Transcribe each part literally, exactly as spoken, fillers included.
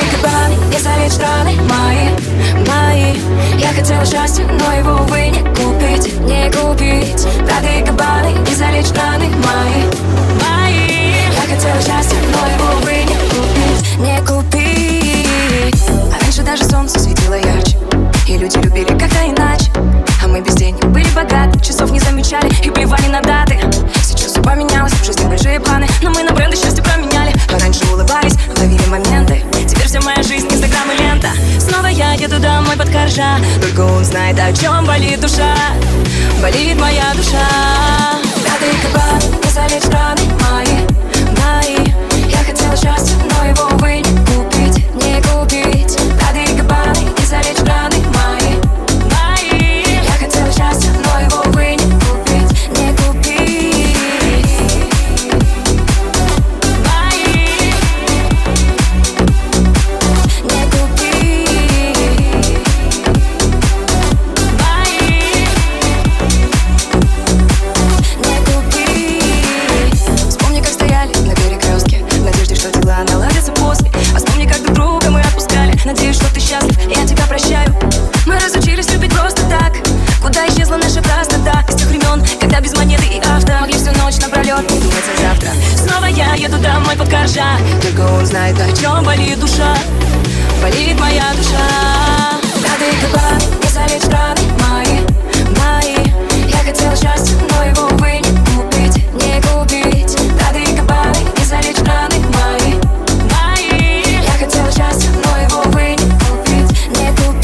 Только браны, не залечь раны мои, мои. Я хотела счастья, но его, увы, не купить, не купить. Браты и кабаны, не залечь раны мои, мои. Я хотела счастья, но его, увы, не купить, не купить. А раньше даже солнце светило ярче, и люди любили как-то иначе. А мы без денег были богаты, часов не замечали и плевали на даты. Сейчас все поменялось, в жизни большие планы, но мы на бренды счастья променяли. А раньше улыбались, ловили моменты, теперь вся моя жизнь инстаграм и лента. Снова я еду домой под коржа, только он знает, о чем болит душа, болит моя душа. Браты и кабаны, не залечь раны мои, мои. Я хотела счастья, но его, увы, не купить, не купить. Браты и кабаны, не залечь раны мои, мои. Я хотела счастья, но его, увы, не купить, не купить. Надеюсь, что ты счастлив, я тебя прощаю. Мы разучились любить просто так. Куда исчезла наша простота из тех времен, когда без монеты и авто могли всю ночь напролет не думать о завтра. Снова я еду домой под коржа, только он знает, о чем болит душа, болит моя душа. Браты и кабаны, не залечь раны мои, мои. Я хотела счастья, но его, увы, не купить, не купить. Браты и кабаны, не залечь раны мои, мои. Я хотела счастья, но его, увы, не купить, не купить.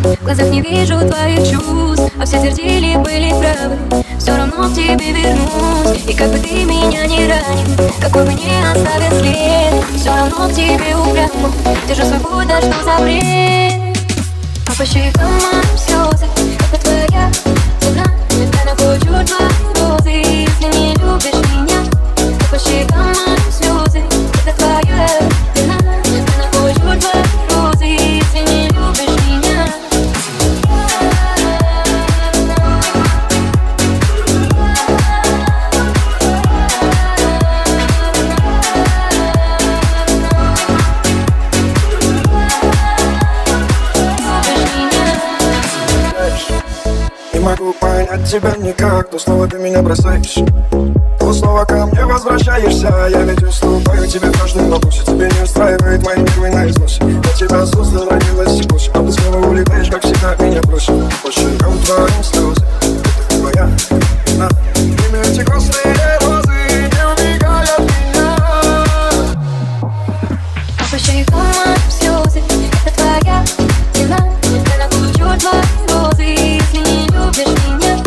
В глазах не вижу твоих чувств, а все твердили, были правы. Все равно к тебе вернусь, и как бы ты меня не ранил, какой бы не оставил след, все равно к тебе упряму, держу свободно, что за бред. А по щекам мои слезы, это твоя цена, я накручу твои розы, если не любишь меня. А по щекам мои слезы, это твоя цена, я накручу твои розы, если не любишь меня. Не могу понять тебя никак, то слово ты меня бросаешь, то слово ко мне возвращаешься. Я ведь уступаю тебе каждый вопрос, и тебе не устраивает мои нервы на износе. Я тебя созданилась и больше, а ты снова улетаешь, как всегда, меня бросил. Больше кому твоим слезы, это твоя вина. Время эти грустные розы не убегают от меня. А по щекам моим слезы, это твоя вина. Я накручу твои розы. Любишь меня,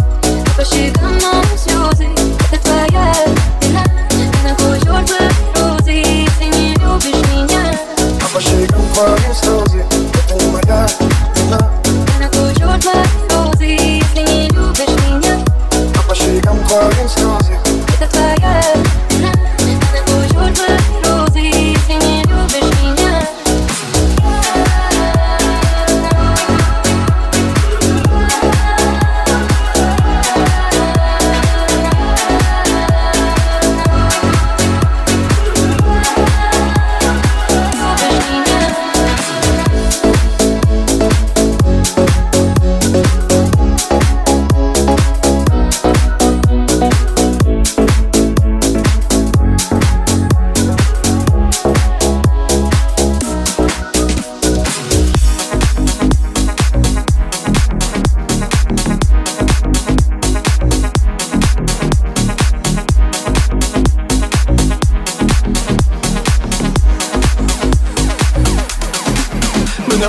по щекам мои слезы, это твоя вина. Ты накручешь твои розы, если не любишь меня. А по щекам твои слезы, это не моя вина. Ты накручешь твои розы, если не любишь меня. А по щекам твои слезы.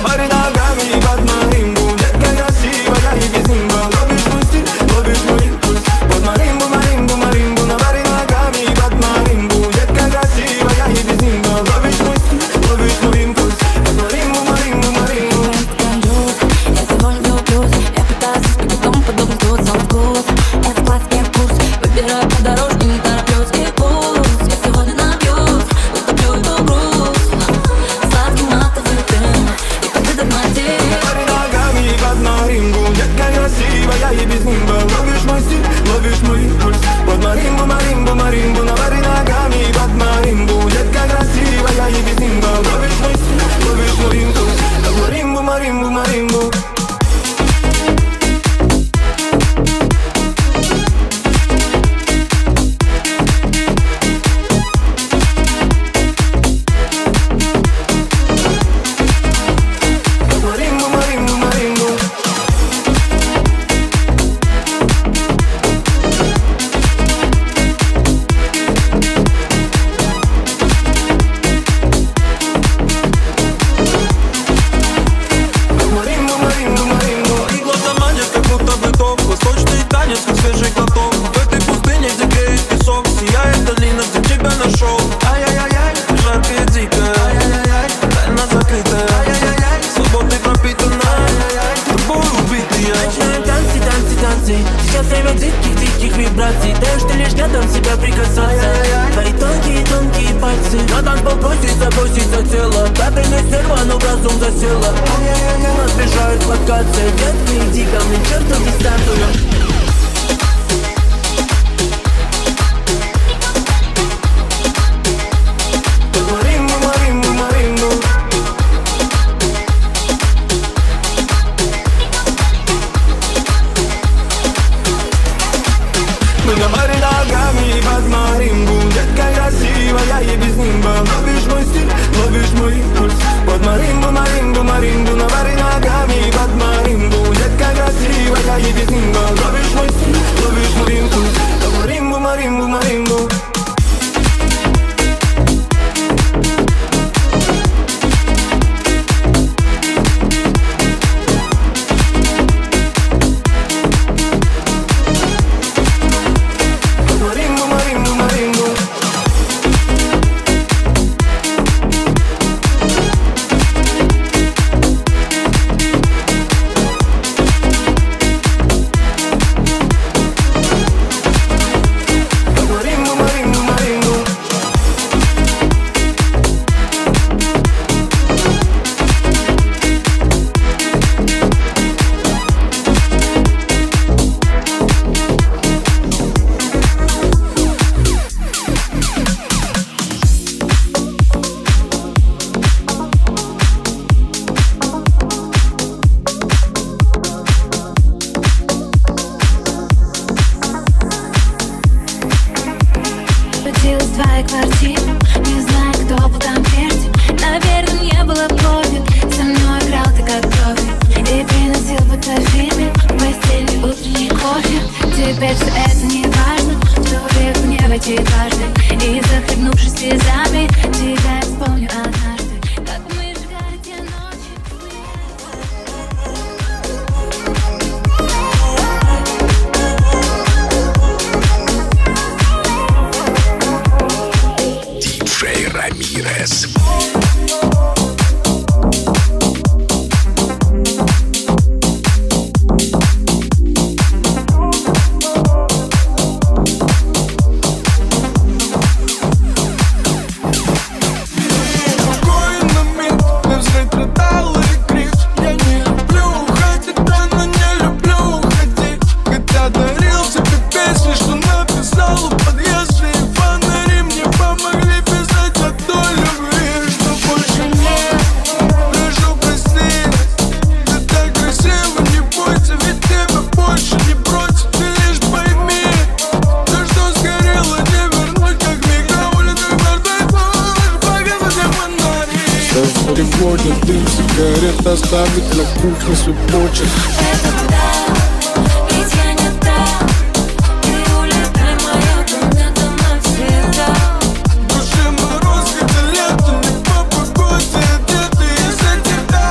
Гори ногами, под моим будет красиво. Я не безумно, ловишь мой стиль, ловишь мой импульс. Под моим, под моим, под моим, гори ногами, под моим будет красиво. Я не безумно, ловишь мой стиль, ловишь мой импульс. Под моим, под моим, под моим. Я сегодня влюблюсь, я пытаюсь быть потом подобным тут целый вкус. Я в классный курс, выбираю подорожки, не тороплюсь и пусть. Я сегодня напьюсь, утоплю эту грусть сладким матовым дым. Гори ногами под моим, детка красивая и без нимба. Ловишь мой стиль, ловишь мой импульс. Под маримбу, маримбу, маримбу, гори ногами под моим, детка красивая и без нимба. Ловишь мой стиль, ловишь мой импульс. Под маримбу, маримбу, маримбу. Сейчас время диких-диких вибраций. Даешь ты лишь рядом себя прикасаться. Твои тонкие-тонкие пальцы на танцпол бросить, забросить за тело. Капельный стерва, но в разум засела. Нас бежают локации. Ветки, иди ко мне, чертом дистанцию. Гори ногами под маримбу, детка красивая и без нимба. Ловишь мой стиль, ловишь мой импульс. Под маримбу, маримбу, маримбу, гори ногами под маримбу, детка красивая и без нимба. Ловишь мой стиль, ловишь мой импульс. Под маримбу, маримбу, маримбу. Сегодня дым сигарет оставит на кухне свой почерк. Это да, ведь я не та. Ты улетай, моя комната навсегда. В душе мороз, это лето, не по погоде одеты из-за тебя.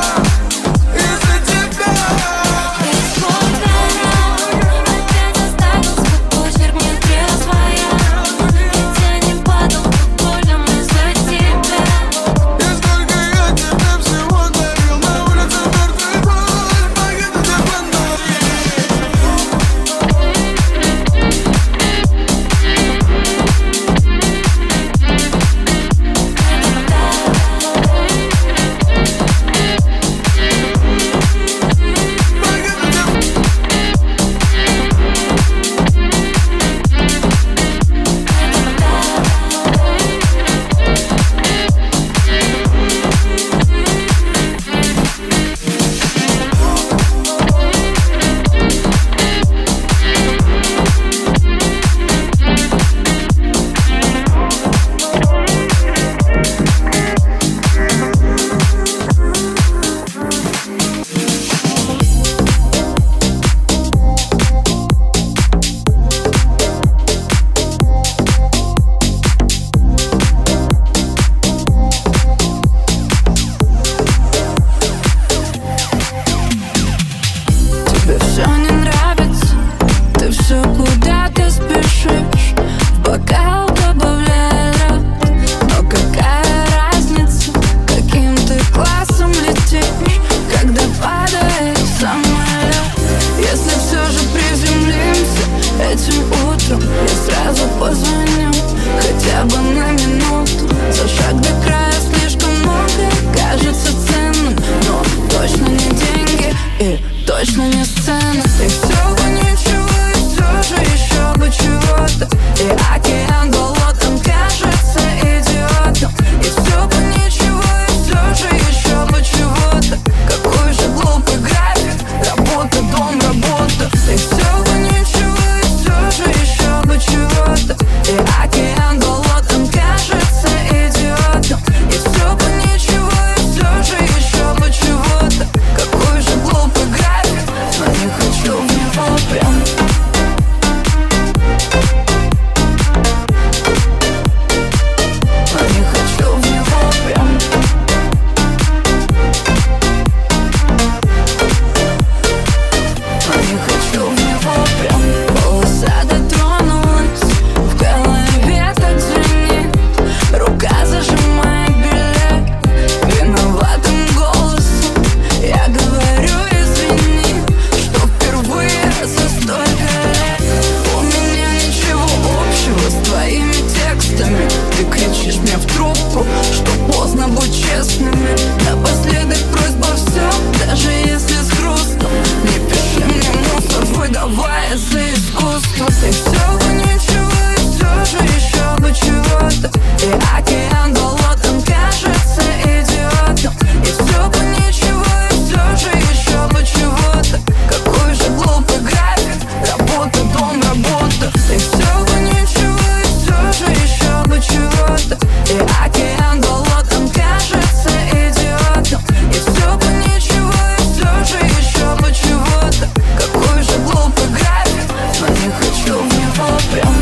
мне в трубку, что поздно будь честными. Напоследок просьба все, даже если с грустом. Не пиши мне мусор, выдавая за искусство. Ты все бы ничего, и все же еще бы чего-то. И океан болотом кажется идиотом. И все бы ничего, и все же еще бы чего-то. Какой же глупый график, работа, дом, работа. И все бы ничего, и все же еще бы чего-то. И океан болотом кажется идиотом. И все бы ничего, и все же еще бы чего-то. Какой же глупый график, но не хочу в него прям.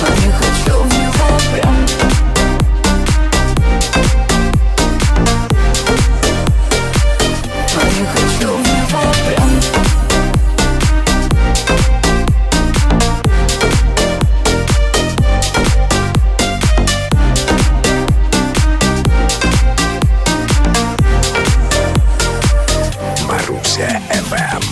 Но не хочу в него прям. Но не хочу в него прям. Маруся эф эм.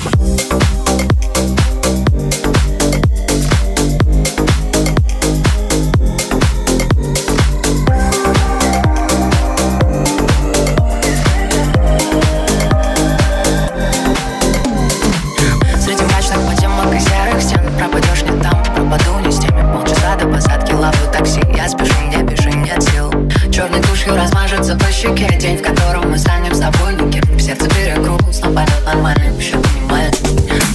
Среди мрачных подземок и серых стен пропадешь не там, пропаду не с теми. Полчаса до посадки ловлю такси, я спешу, мне бежи, нет сил. Черной тушью размажется по щеке день, в котором мы станем с тобой никем. В сердце перегруз, но полет нормальный, еще понимает.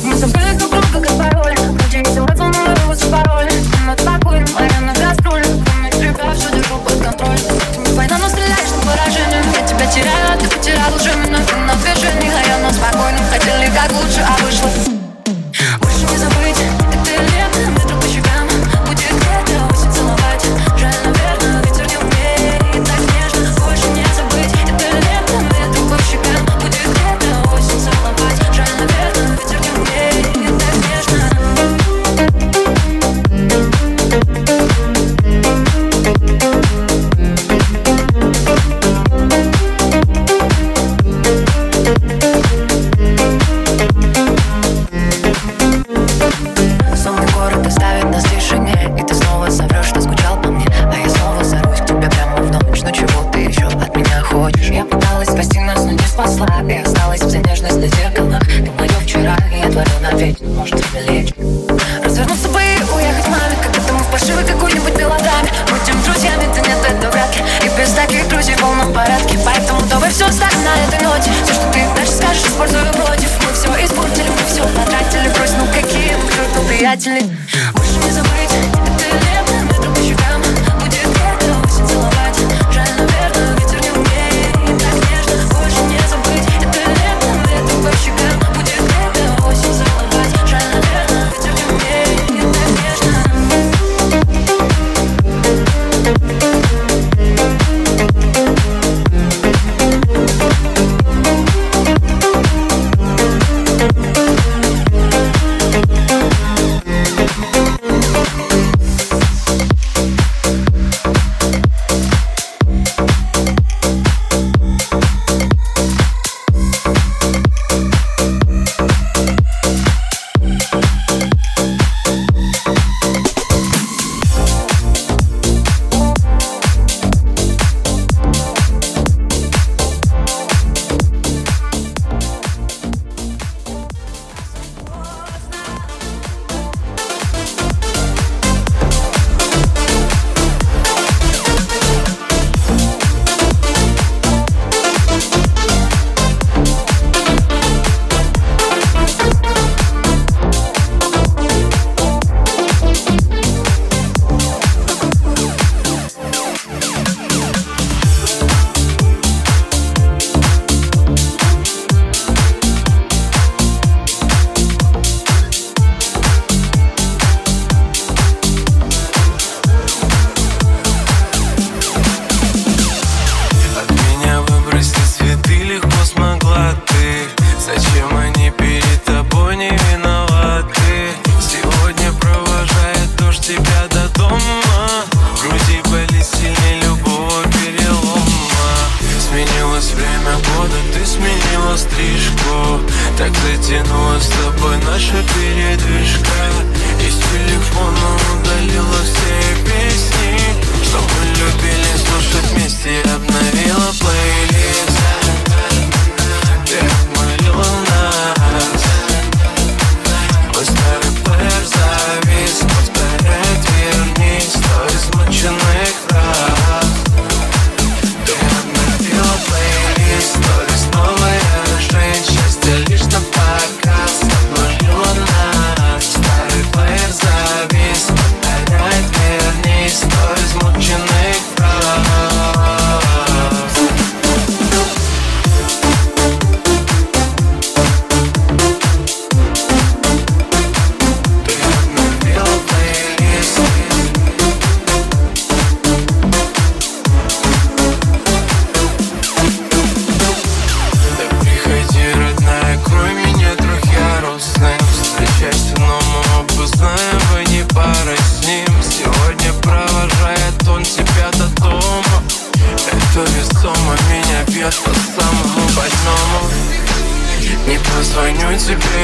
Мы забыли друг друга как пароль, вроде силы волнуются пароль. Но ты покойный, военный гастроль, умный тригав, все держу под контроль. Ты не война, но стреляешь на поражение. Я тебя теряю, а ты потерял уже минуту на движении. А я но спокойным, хотели как лучше, а вышло. Больше не забыть, это лето, ветру по щекам, будет где-то осень целовать. Жаль, наверное, ветер не умеет так нежно. Больше не забыть, это лето, ветру по щекам, будет где-то осень целовать. Жаль, наверное, ветер не умеет так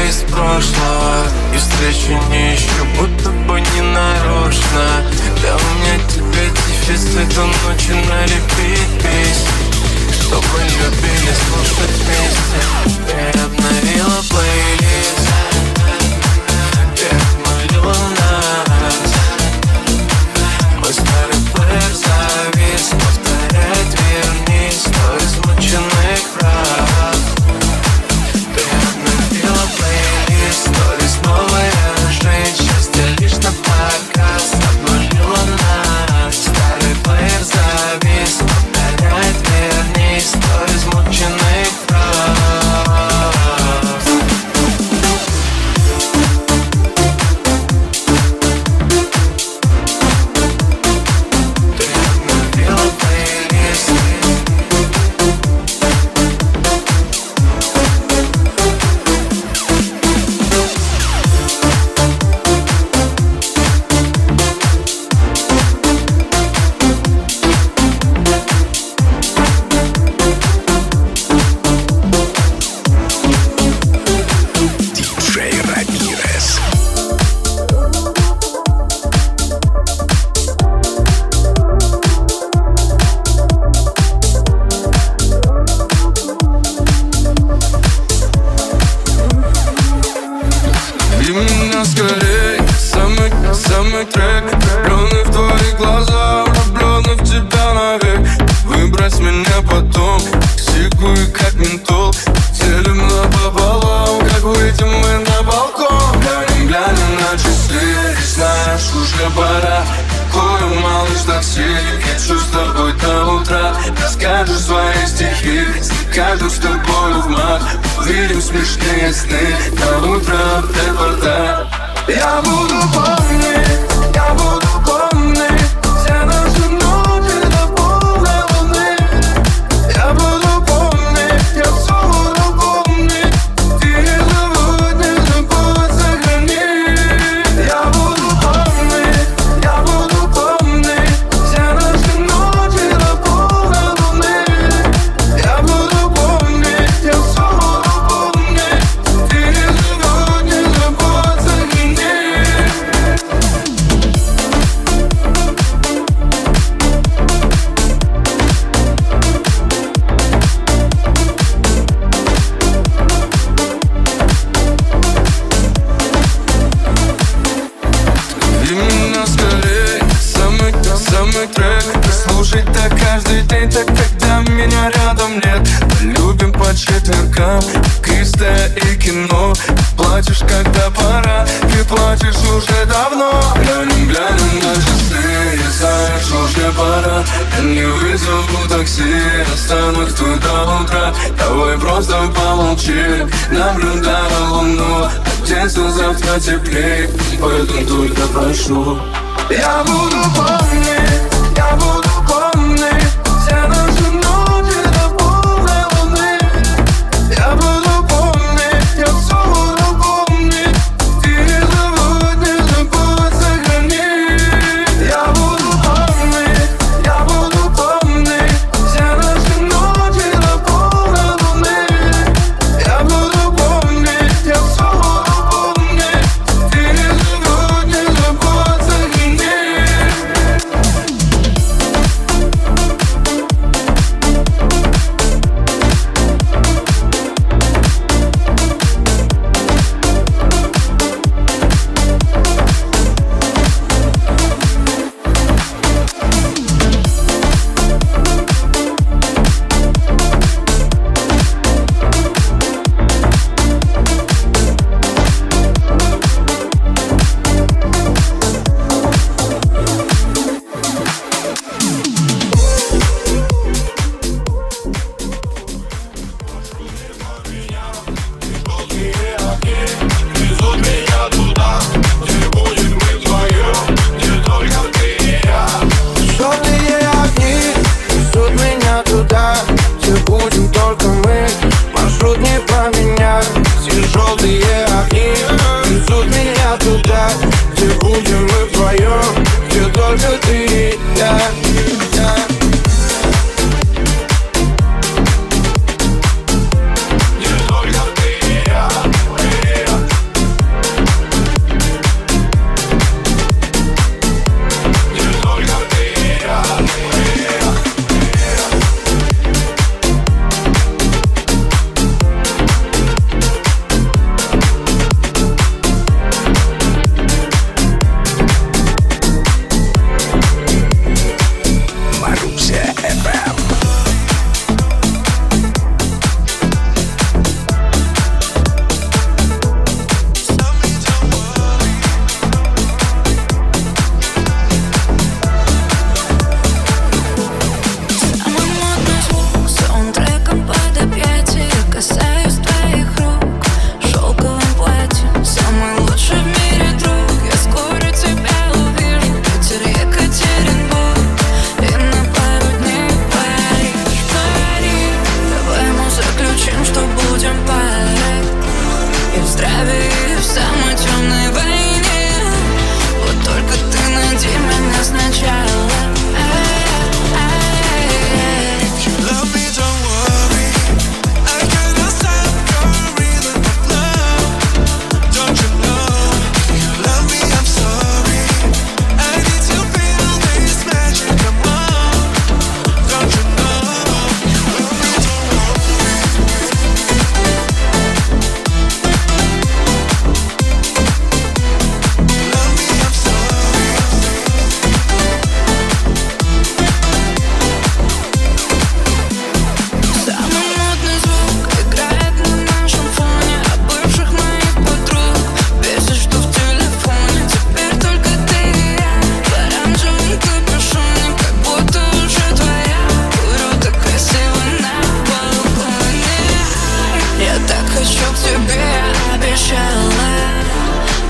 из прошлого, и встречу не ищу, будто бы не нарочно. Да у меня теперь дефицит до ночи на репит песни, чтобы любили слушать вместе. Переобновила плейлист, переобновила нас. Мой старый плеер завис, повторяет: вернись, но измученных прав. Переобновила плейлист, сторис новая жизнь, счастье лишь на показ. Обнулила нас, старый плеер завис, повторяет: вернись, но измученных прав.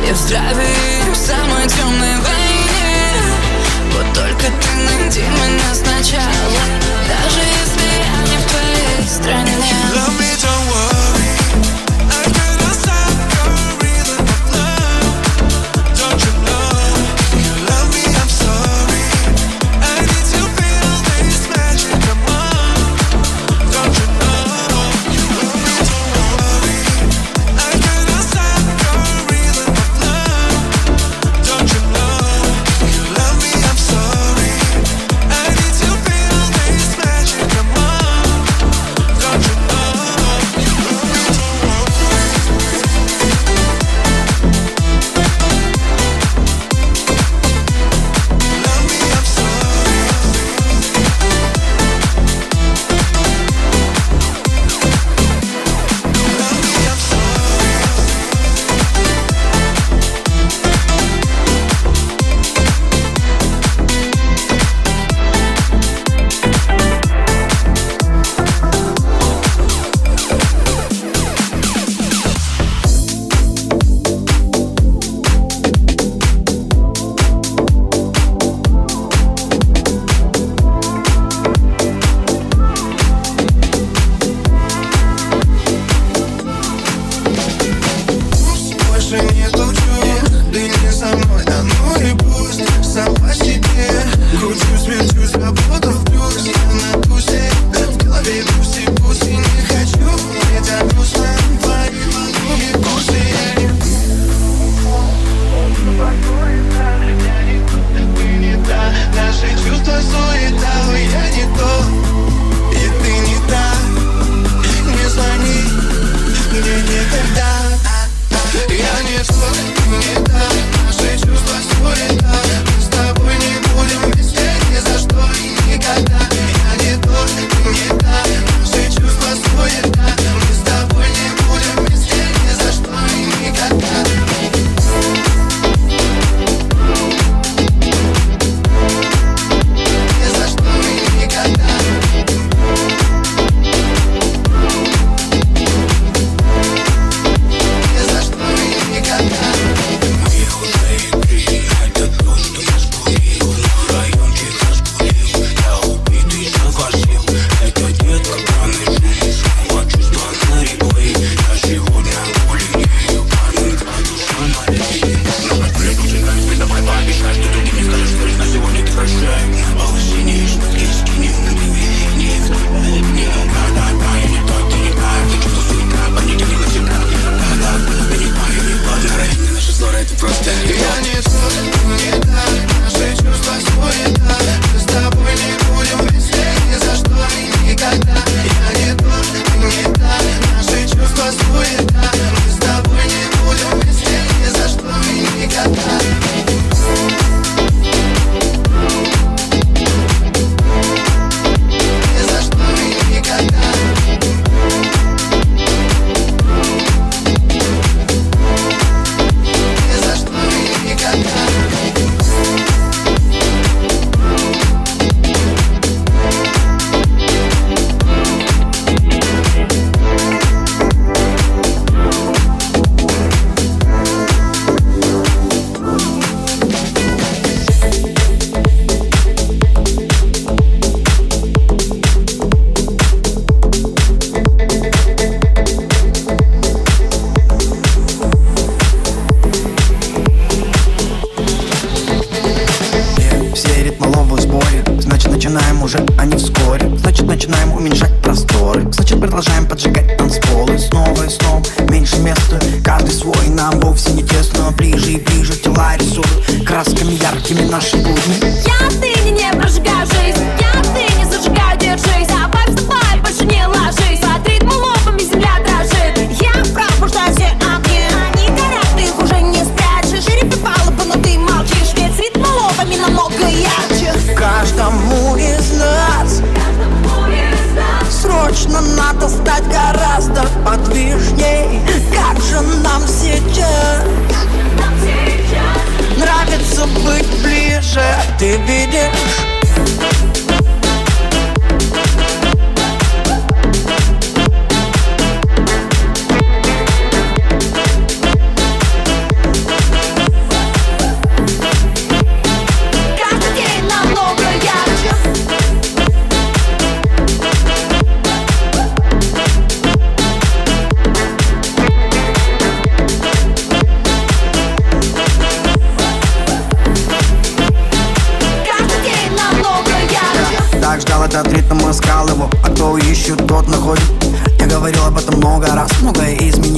Я в здравии, в самой темной войне. Вот только ты найди меня сначала, даже если я не в твоей стране. Love me, don't worry, I cannot stop your rhythm of love. Don't you know, you love me, I'm sorry. I need to feel this magic, come on. Don't you know, you love me, don't worry, I cannot stop your rhythm of love. Don't you know, you love me, I'm sorry. I need to feel this magic, come on. Don't you know.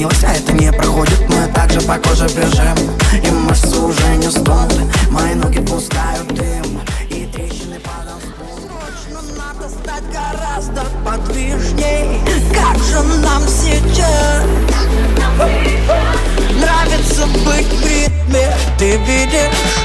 изменилась, а это не проходит. Мы также по коже бежим, и мышцы уже не стонут. Мои ноги пускают дым, и трещины падают. Срочно надо стать гораздо подвижней. Как же нам сейчас нравится быть в ритме, ты видишь?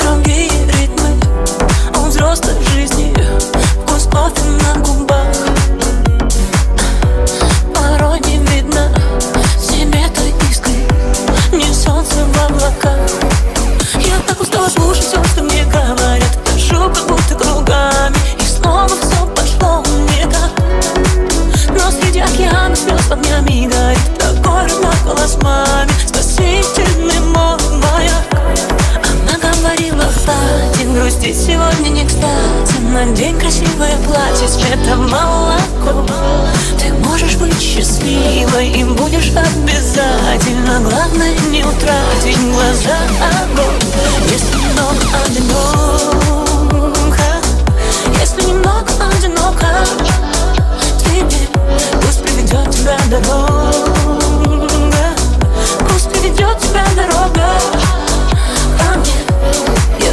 Другие Сегодня не кстати, на день красивое платье цвета молоко. Ты можешь быть счастливой и будешь обязательно. Главное не утратить глаза огонь. Если немного одиноко, если немного одиноко, тебе пусть приведет тебя дорога, пусть приведет тебя дорога ко мне. Я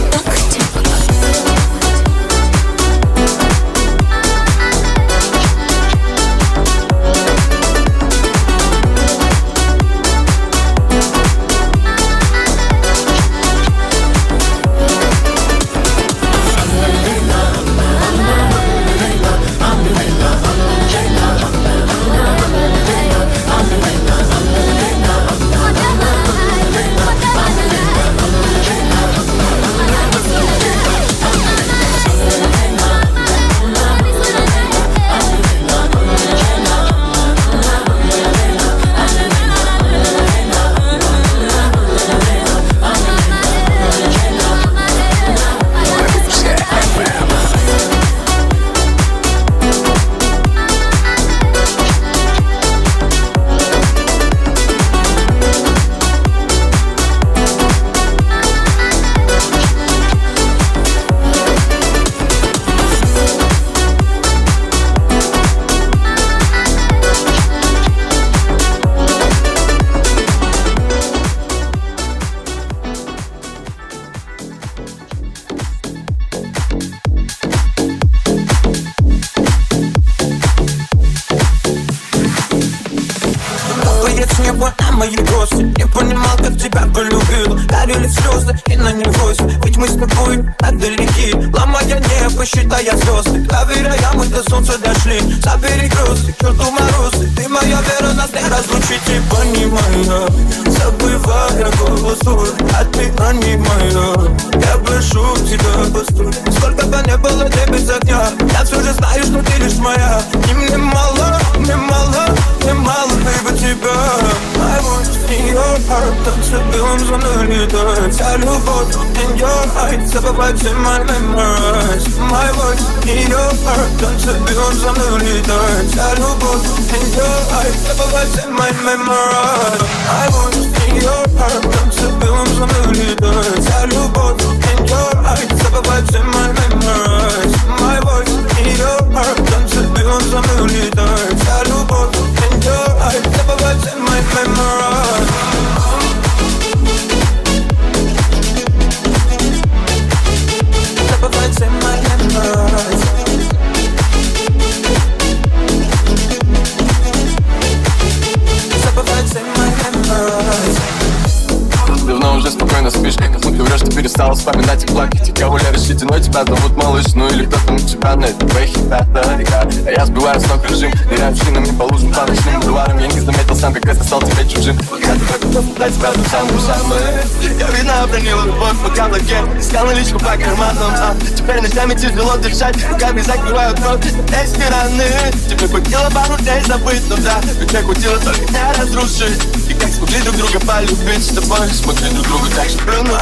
так тяжело дышать, руками закрывают рот эти раны. Тебе хватило пару дней забыть, но да, ведь я хватило только меня разрушить. И как смогли друг друга полюбить, с тобой смотри друг друга так же прыгнуть.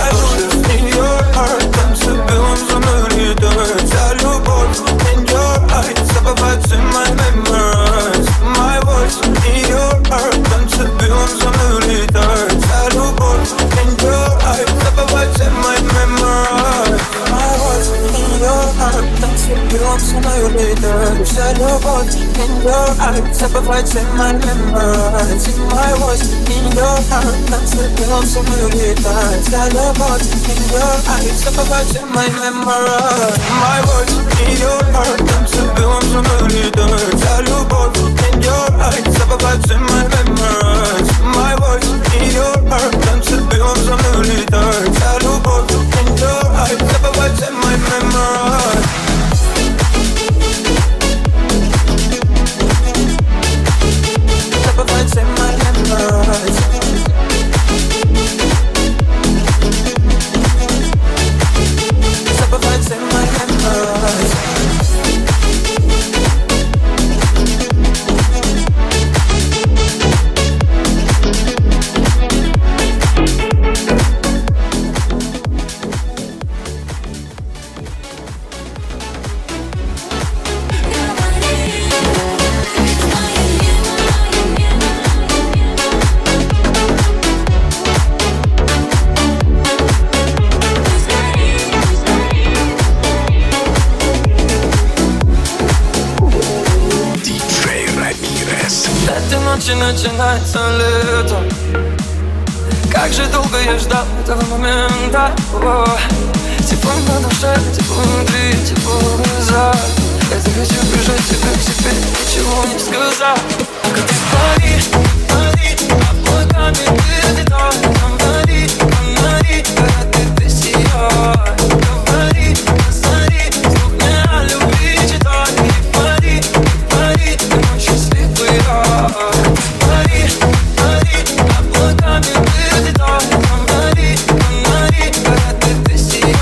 In your heart, там все белым за мной летает. Вся любовь in your eyes, забываются my memories. My voice in your heart, там все белым за мной летает. Вся любовь in your eyes, забываются my memories. Танцуй белом со мною летает. Вся любовь in your heart, забывайте my memories. My voice in your heart, танцуй белом со мною летает. Вся любовь in your heart, забывайте my memories. My voice in your heart, танцуй белом со мною летает. Вся любовь in your heart, забывайте my memories. My voice in your heart, танцуй белом со мною летает. Вся любовь in your heart, забывайте my memories. We'll be right back. ночи начинается лето. Как же долго я ждал этого момента. О, тепло на душе, тепло внутри, тепло в глазах. Я захочу прижать тебя к себе, ничего не сказал. Пока ты паришь, паришь, облаками ты летаешь. Говори, говори, когда ты ты сияешь. Говори, посмотри, вдруг мне о любви читай. И пари, пари, ты мой счастливый я. Паришь, паришь, облаками ты летаешь. Говори, говори, когда ты ты сияешь.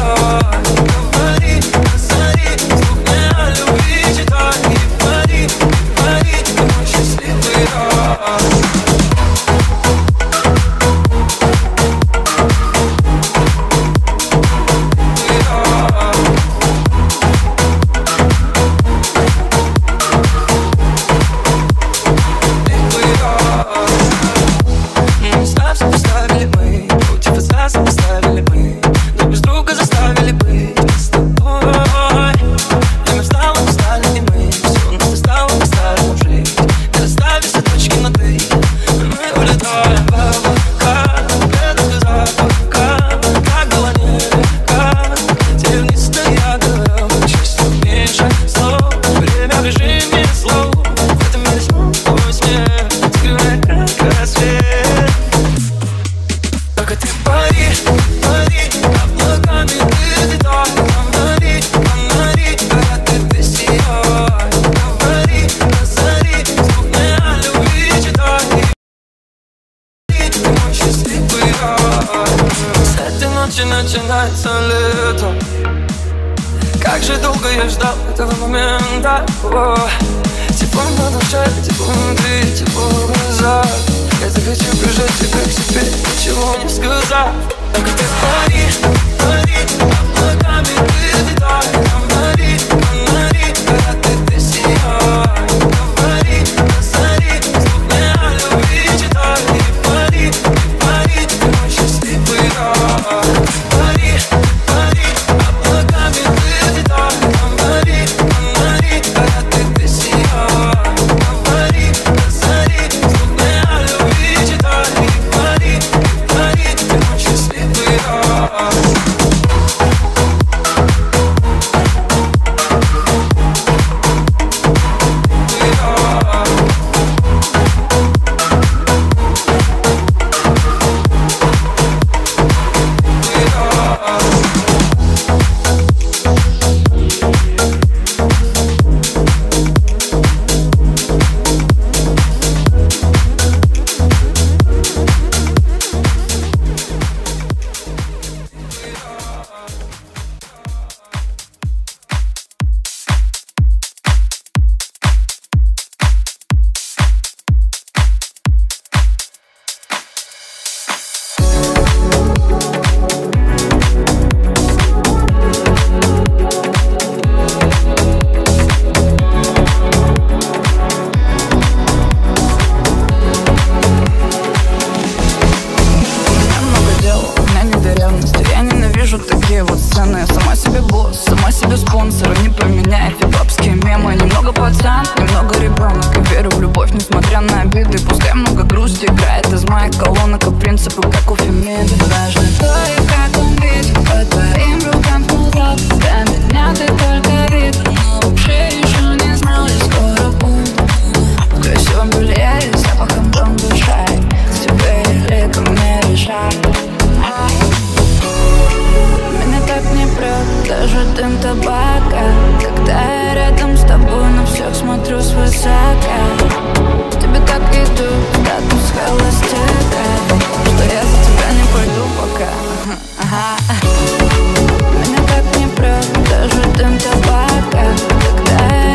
Начинается лето. Как же долго я ждал этого момента. О, тепло на душе, тепло внутри, тепло в глазах. Я захочу прижать тебя к себе, ничего не сказав. Только ты паришь, паришь, облаками ты летаешь. Говори, говори, когда ты ты сияешь. Говори, посмотри, вдруг мне о любви читай. И пари, и пари, ты мой счастливый я. Меня так не прет даже дым табака, когда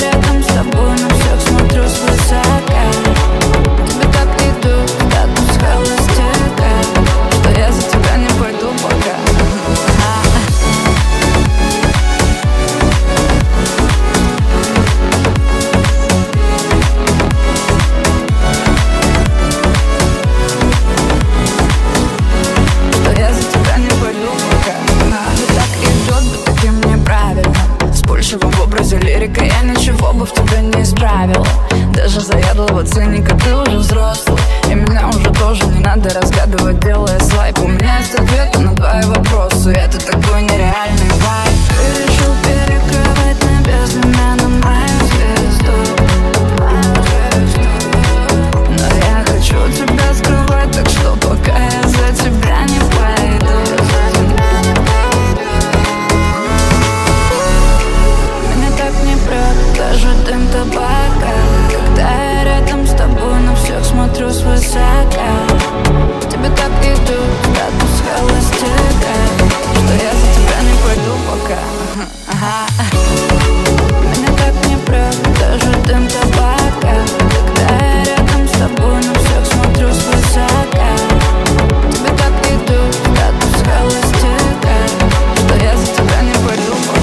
бы не исправил. Даже заядлого циника, ты уже взрослый, и меня уже тоже не надо разгадывать, делая слайп. У меня есть ответы на твои вопросы, это такой нереальный вайб. Ты решил перекрывать небесным меном мою звезду, но я хочу тебя скрывать, так что пока я за тебя не пойду. Меня так не прет даже дым табака, когда я рядом с тобой на всех смотрю свысока. Тебе так идут статус холостяка, что я за тебя не пойду пока. Меня так не прет даже дым табака, когда я рядом с тобой на всех смотрю свысока. Тебе так идут статус холостяка, что я за тебя не пойду пока.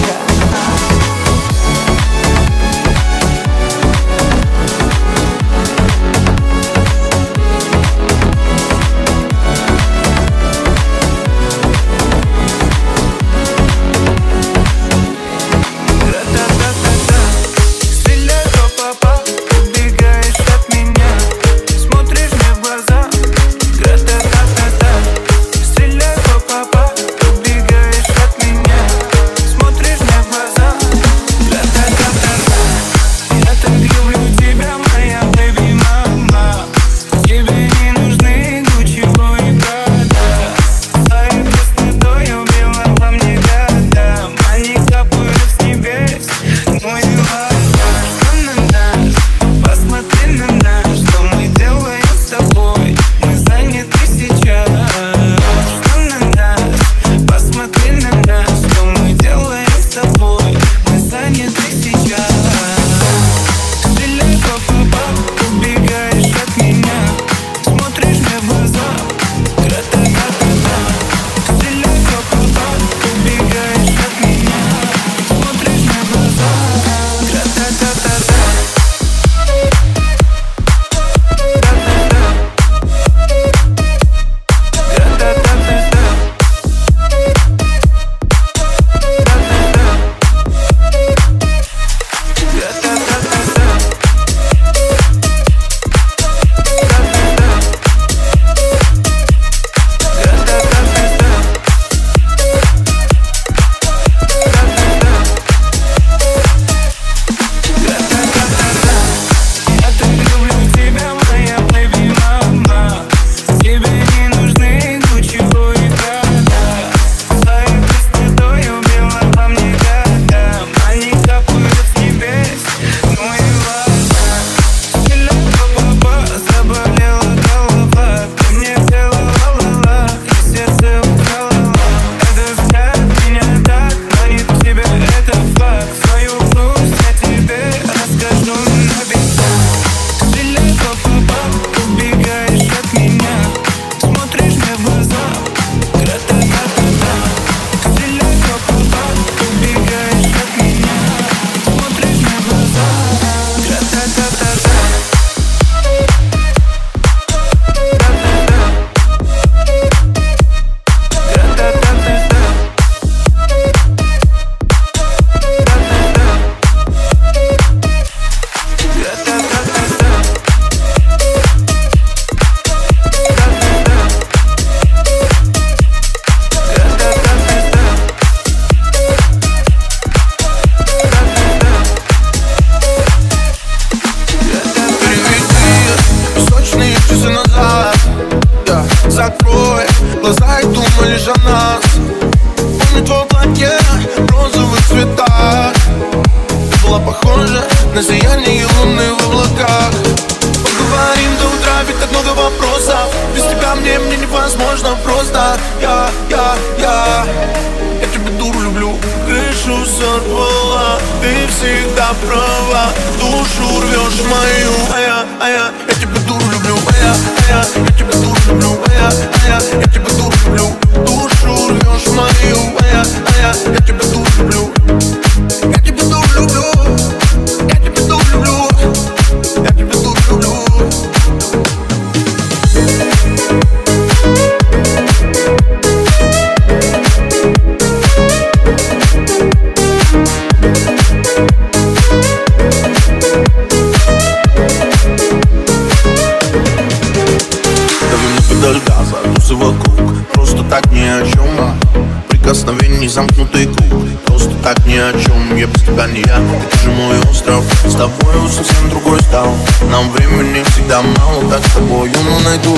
улицы вокруг, просто так ни о чем. Прикосновений замкнутый круг, просто так ни о чем. Я без тебя не я, ты же мой остров. С тобою совсем другой стал. Нам времени всегда мало, так с тобою найду.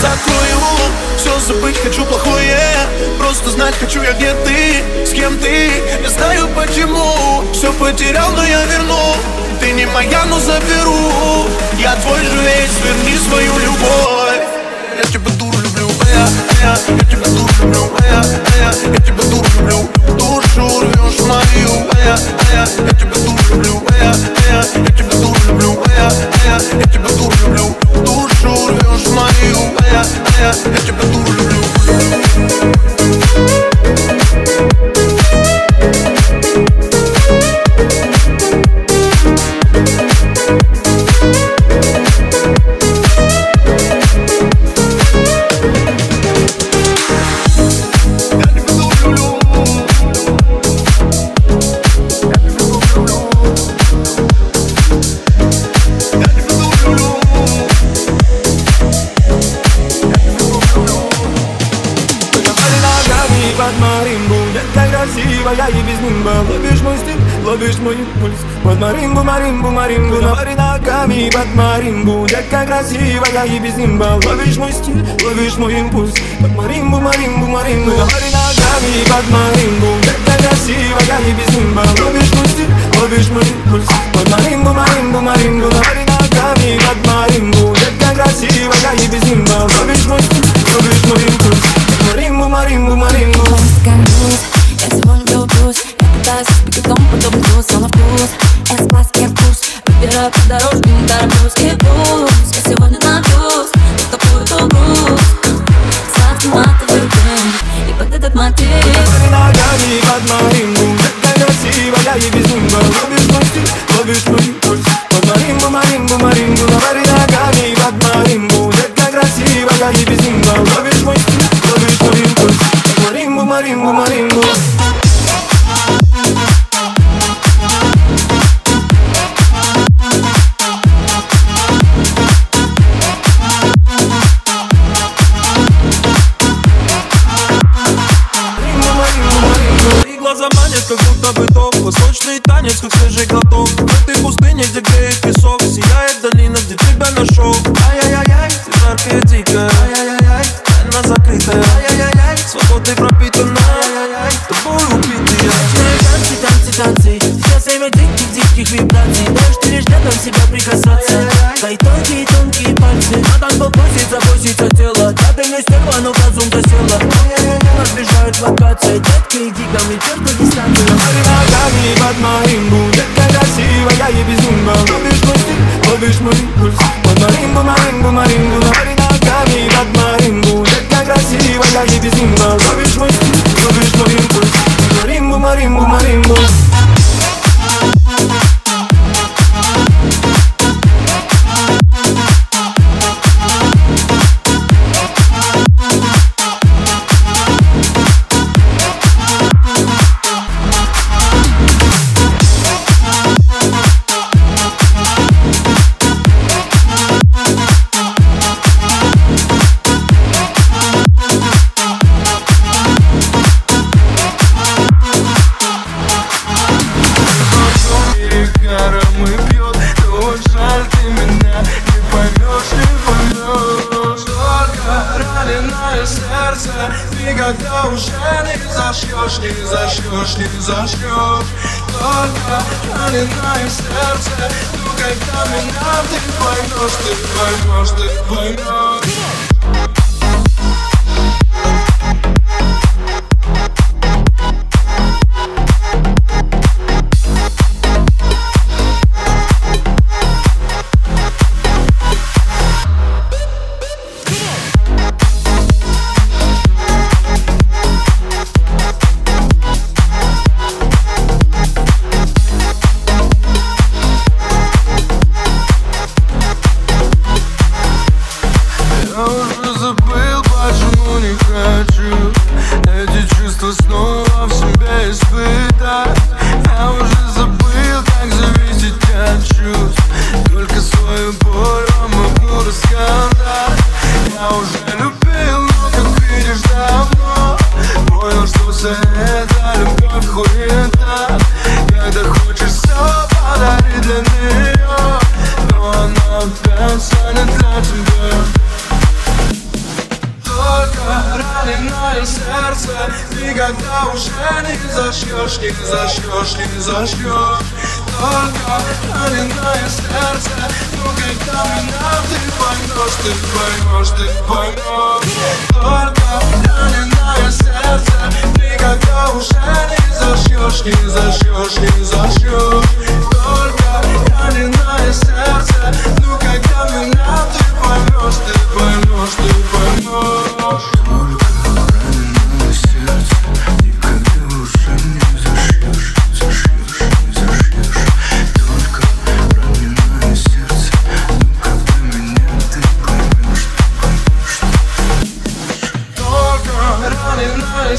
Закрою, все забыть хочу плохое. Просто знать хочу я, где ты, с кем ты. Не знаю почему, все потерял, но я верну. Ты не моя, но заберу. Я твой же весь, верни свою любовь. Я тебя дуру люблю, э, э, я тебя дуру люблю, э, э, я тебя дуру люблю. Душу рвешь мою, э, э, я тебя дуру люблю, э, э, я тебя дуру люблю, э, э, я тебя дуру люблю. Душу рвешь мою, э, э, я тебя дуру люблю. Ловишь мой пульс под марингу, марингу, марингу. Говори ногами под марингу. Детка красивая и без нимба. Ловишь мой стиль, ловишь мой импульс под марингу, марингу, марингу. Говори ногами под марингу. Детка красивая и без нимба. Ловишь мой стиль, ловишь мой импульс под марингу, марингу, марингу. Говори ногами под марингу. Детка красивая и без нимба. Ловишь мой стиль, ловишь мой импульс под марингу, марингу, марингу. Бегом под обгруз, он на вкус. Я спас, я вкус. Выбираю подорожку, не тороплюсь. И пусть я сегодня напьюсь, вот такой-то груз. Сладкий матовый дым, и под этот мотив. Говори ногами под марингу. Детка красивая и без нимба. Ловишь мой стиль, ловишь мой импульс под марингу, марингу, марингу. Говори ногами под марингу. Детка красивая и без нимба. Ловишь мой стиль, ловишь мой импульс под марингу, марингу, марингу. танца не для тебя. Только раненое сердце никогда уже не зашьешь, не зашьешь, не зашьешь. Только раненое сердце, но когда меня ты поймешь, ты поймешь, ты поймешь. Только раненое сердце никогда уже не зашьешь, не зашьешь, не зашьешь. Только раненое сердце, ну когда меня ты поймешь, ты поймешь, ты поймешь. Только раненое сердце никогда уже не зашьешь, зашьешь.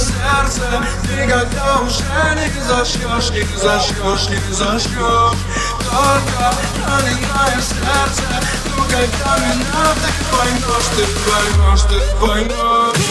Сердце никогда уже не зашьешь, не зашьешь, не зашьешь. Только раненое сердце, ну когда меня ты поймешь, ты поймешь, ты поймешь.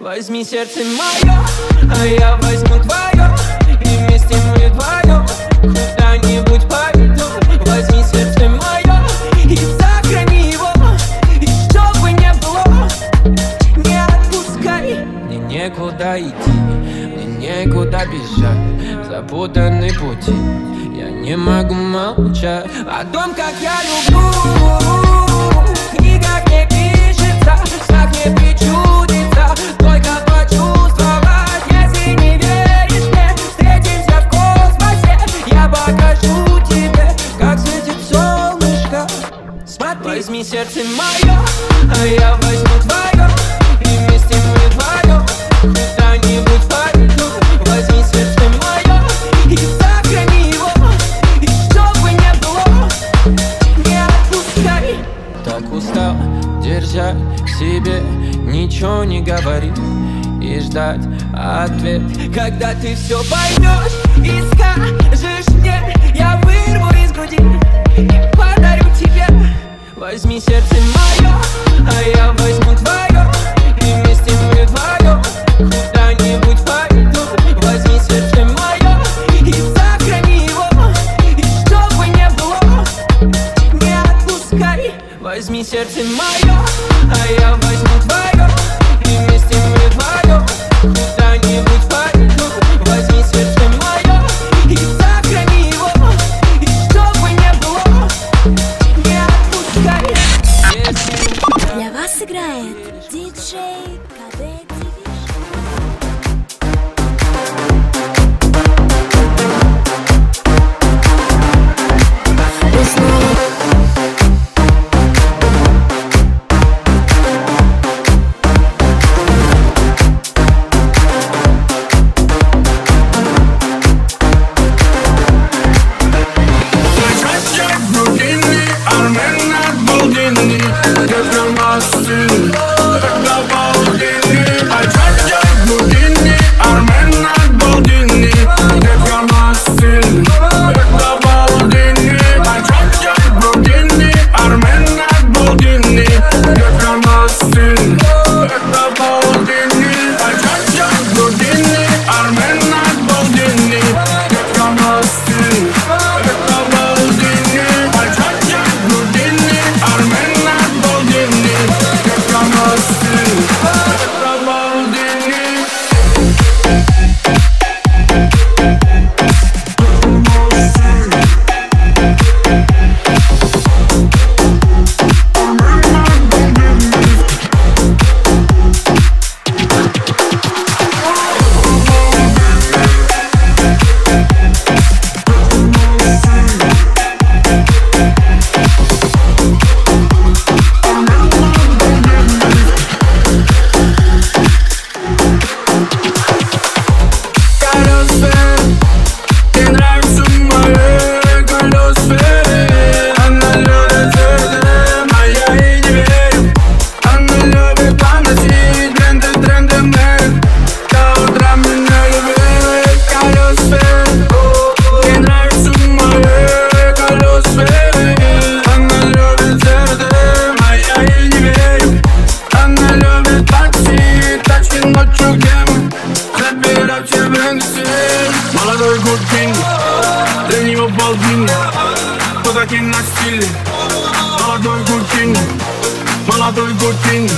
Возьми сердце мое, а я возьму твое, и вместе мы вдвоем куда-нибудь поведем. Возьми сердце мое и сохрани его, и что бы ни было, не отпускай. Мне некуда идти, мне некуда бежать, запутанный пути, я не могу молчать. О том, как я люблю, в книгах не пишется, как не причудится. Только почувствовать, если не веришь мне, встретимся в космосе, я покажу тебе, как светит солнышко. Смотри, возьми сердце мое, а я возьму твое, и вместе мы вдвоем куда-нибудь поведем. Возьми сердце мое и сохрани его, и что бы ни было, не отпускай. Так устал держать в себе, ничего не говори и ждать ответ. Когда ты все поймешь и скажешь мне, я вырву из груди и подарю тебе. Возьми сердце мое, а я возьму твое, и вместе мы вдвоем куда-нибудь пойдем. Возьми сердце мое и сохрани его, и что бы ни было, не отпускай. Возьми сердце мое, а я возьму твое, куда-нибудь пойду. Возьми сердце мое и сохрани его, и что бы ни было, не отпускай. Для вас Молодой Гудвин, для него Болдвин, кто таким на стиле. Молодой Гудвин, молодой Гудвин,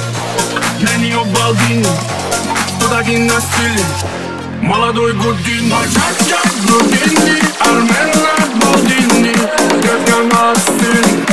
для него Болдвин, кто таким на стиле. Молодой Гудвин, мачачак, Гудвин, Армена, Болдвин, как она стиль.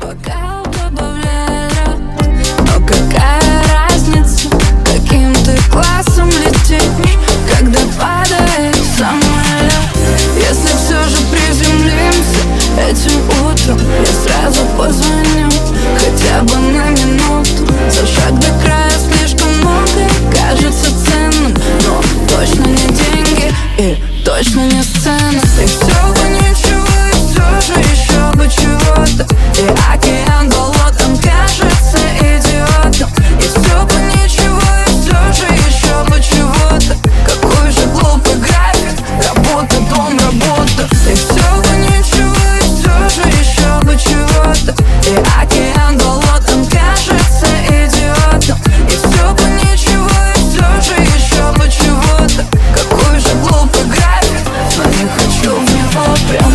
Пока добавляю, но какая разница, каким ты классом летишь, когда падает самолет. Если все же приземлимся этим утром, я сразу позвоню, хотя бы на минуту. За шаг до края слишком много, кажется ценным, но точно не деньги и точно не сцена. И все бы ничего, и все же еще бы чего-то. И океан болотом кажется идиотом. И все бы ничего, и все же еще бы чего-то. Какой же глупый график, работа, дом, работа. И все бы ничего, и все же еще бы чего-то. И океан болотом кажется идиотом. И все бы ничего, и все же еще бы чего-то. Какой же глупый график, но не хочу в него прям.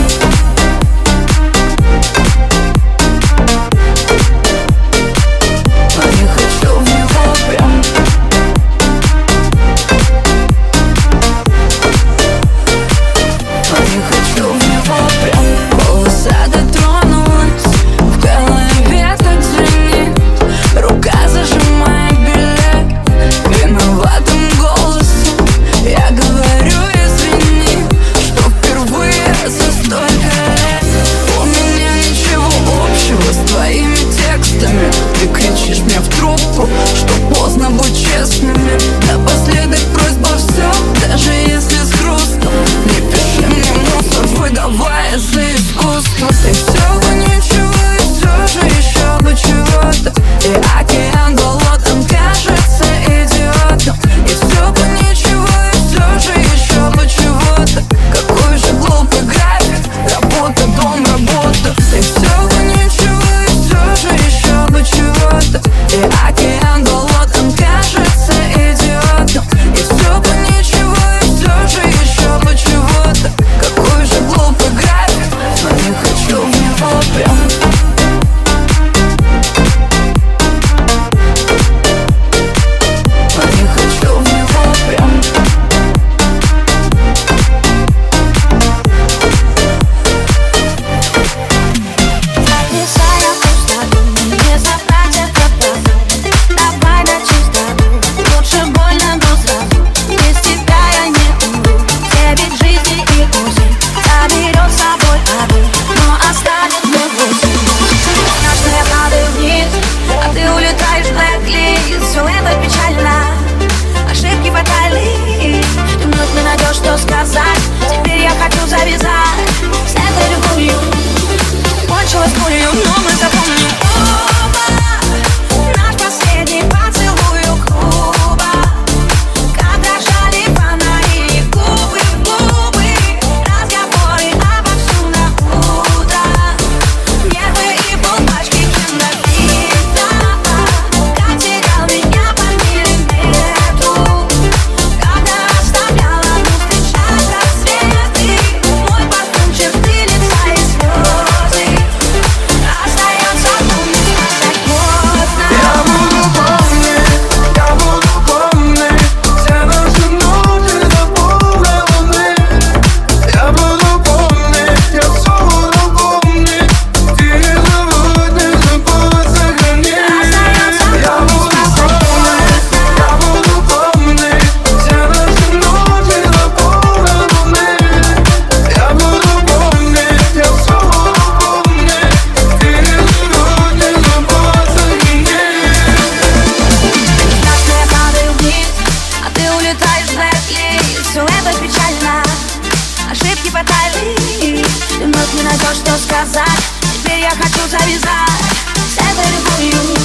то, что сказать. Теперь я хочу завязать с этой любовью,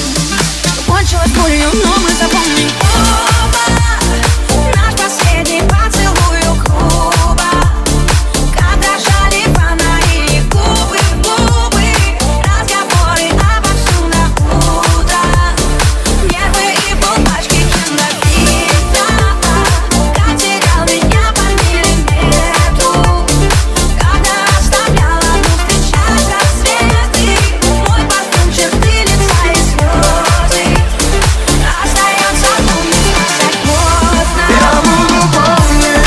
что кончилось болью, но мы запомним оба наш последний поцелуй у клуба, когда жали фонари, губы в губы, разговоры обо всем на утро, нервы и полпачки киндовита, как терял меня по миллиметру, когда оставляла ну встречать рассветы, мой парфюм, черты лица и слезы, остается помнить так поздно. Я буду помнить,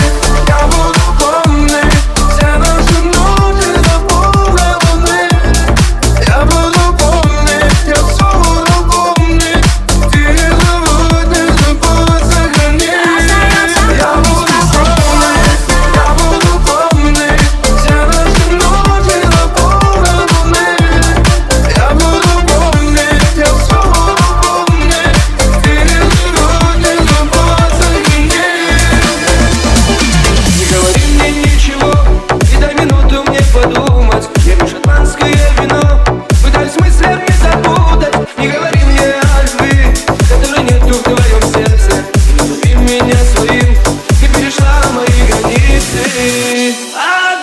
я буду помнить все наши ночи до полной. Я буду помнить, я все буду помнить, ты заводишь, чтобы сохранить. Я буду помнить, я буду помнить все наши ночи до полной. Я буду помнить, я все буду помнить, ты заводишь, чтобы сохранить. Не говори мне ничего, и дай минуту мне подумать. Я пью шотландское вино, пытаюсь мыслями запутать. Не говори мне о любви, которой нету в твоем сердце. Не люби меня своим, ты перешла мои границы. А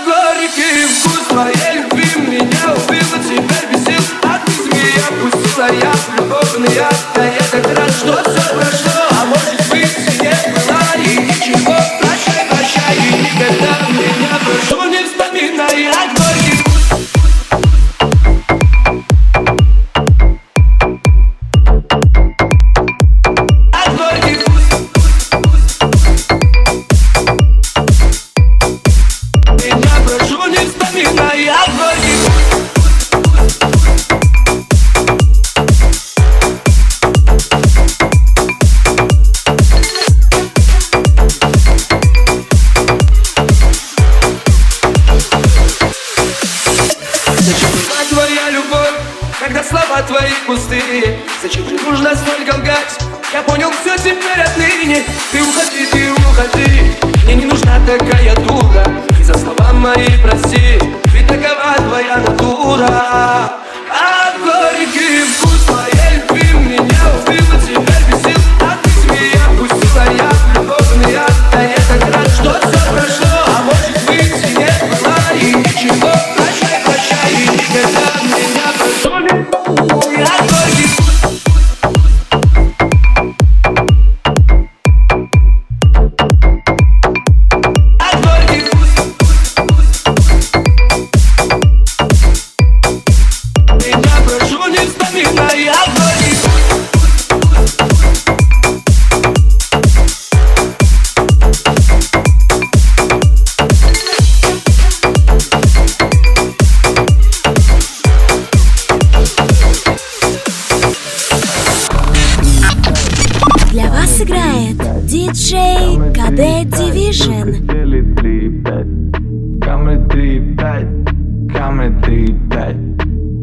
горький вкус твоей любви меня убил, и теперь без сил. А ты змея пустила, я в любовный яд. А я так рад, что все прошло, а может быть и не было, и ничего. Прощай, прощай, и никогда меня прошу, не вспоминай о горький вкус. А горький вкус, меня прошу, не вспоминай о горький вкус. Зачем нужна твоя любовь, когда слова твои пустые? Зачем же нужно столько лгать? Я понял все теперь отныне. Ты уходи, ты уходи, мне не нужна такая дура. И за слова мои прости, ведь такова твоя натура. А горький вкус твоей любви меня убил, и теперь без сил. А ты змея пустила, я в любовный яд. Да я так рад, что все прошло, а может быть и не было, и ничего. Прощай, прощай, и никогда меня прошу, не вспоминай о горький вкус. А горький вкус меня прошу, не вспоминай о горький вкус. Для вас играет диджей кей ди Division. Камеры три пять, камеры три пять,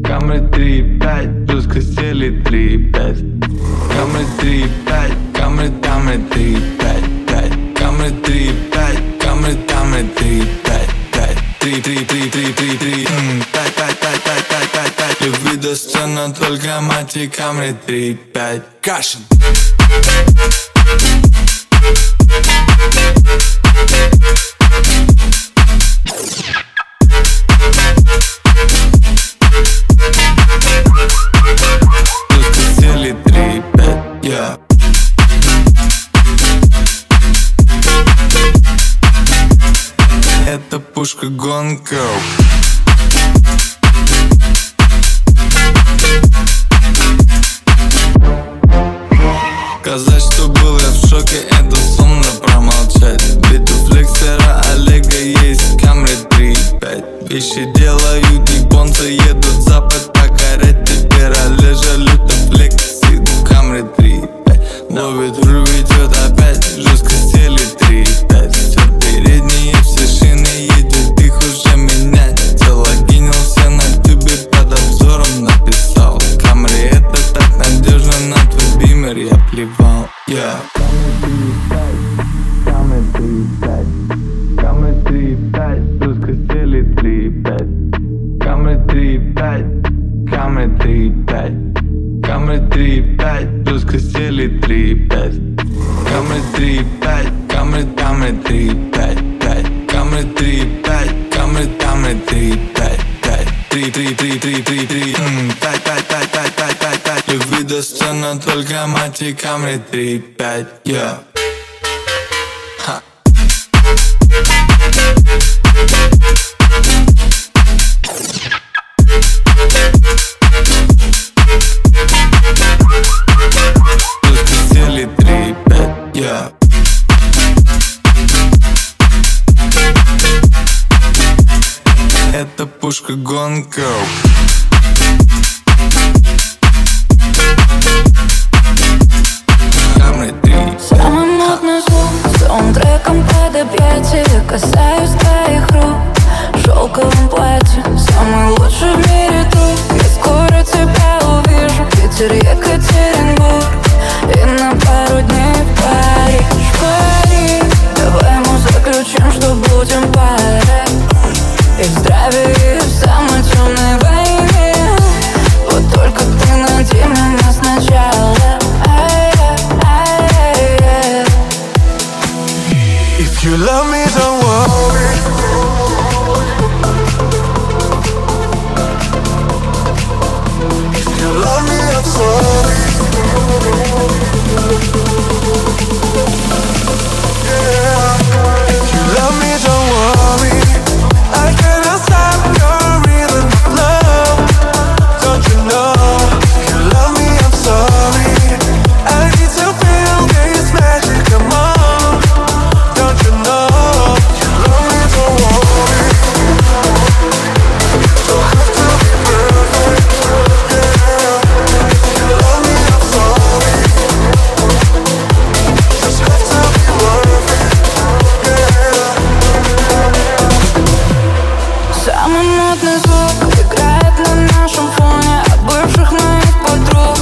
камеры три пять, плюс костели три пять. Камеры три пять, камеры, камеры три пять, камеры три пять, камеры, камеры три пять. три три три три три три. Тай, тай, тай, тай, тай, тай, тай. Любви достойна только мать и камеры три пять. Кашин. Костели три пять, я. Это пушка гонка. Сказать, что был я в шоке, это сумно промолчать. Ведь у флексера Олега есть камеры три пять. Вещи делают японцы, едут в запад покорять. Теперь Олежа люто флексит в камере три пять. Ловит руль, ведет опять, жестко сели три пять. Все передние, все шины едет, их уже менять. Залогинился на тюбе, под обзором написал: камеры это так надежно, на твой бимер я плевал. Я камеры три пять, камеры три пять, камеры три пять, плюс костели три пять. три три три три. Пять пять пять пять пять пять пять. Любви достойна только мать и камри три пять. Я. Раскрестили три пять. Я. Это пушка гонка. Самым модным звуком треком под объятия касаюсь твоих рук в шелковом платье. Самый лучший в мире друг, я скоро тебя увижу. Питер, Екатеринбург и на пару дней в Париж. Париж, давай мы заключим, что будем парой. И в здравии, и в самой темной войне. Вот только ты найди меня сначала. Ай, ай, ай, ай. If you love me, don't worry. If you love me, I'm sorry. Yeah. If you love me, don't worry. I cannot stop your rhythm of love. Don't you know? If you love me, I'm sorry. I need to feel this magic, come on. Don't you know? If you love me, don't worry. Don't have to be perfect, yeah. If you love me, I'm sorry. Just have to be perfect, yeah. Самый модный звук играет на нашем фоне от бывших моих подруг.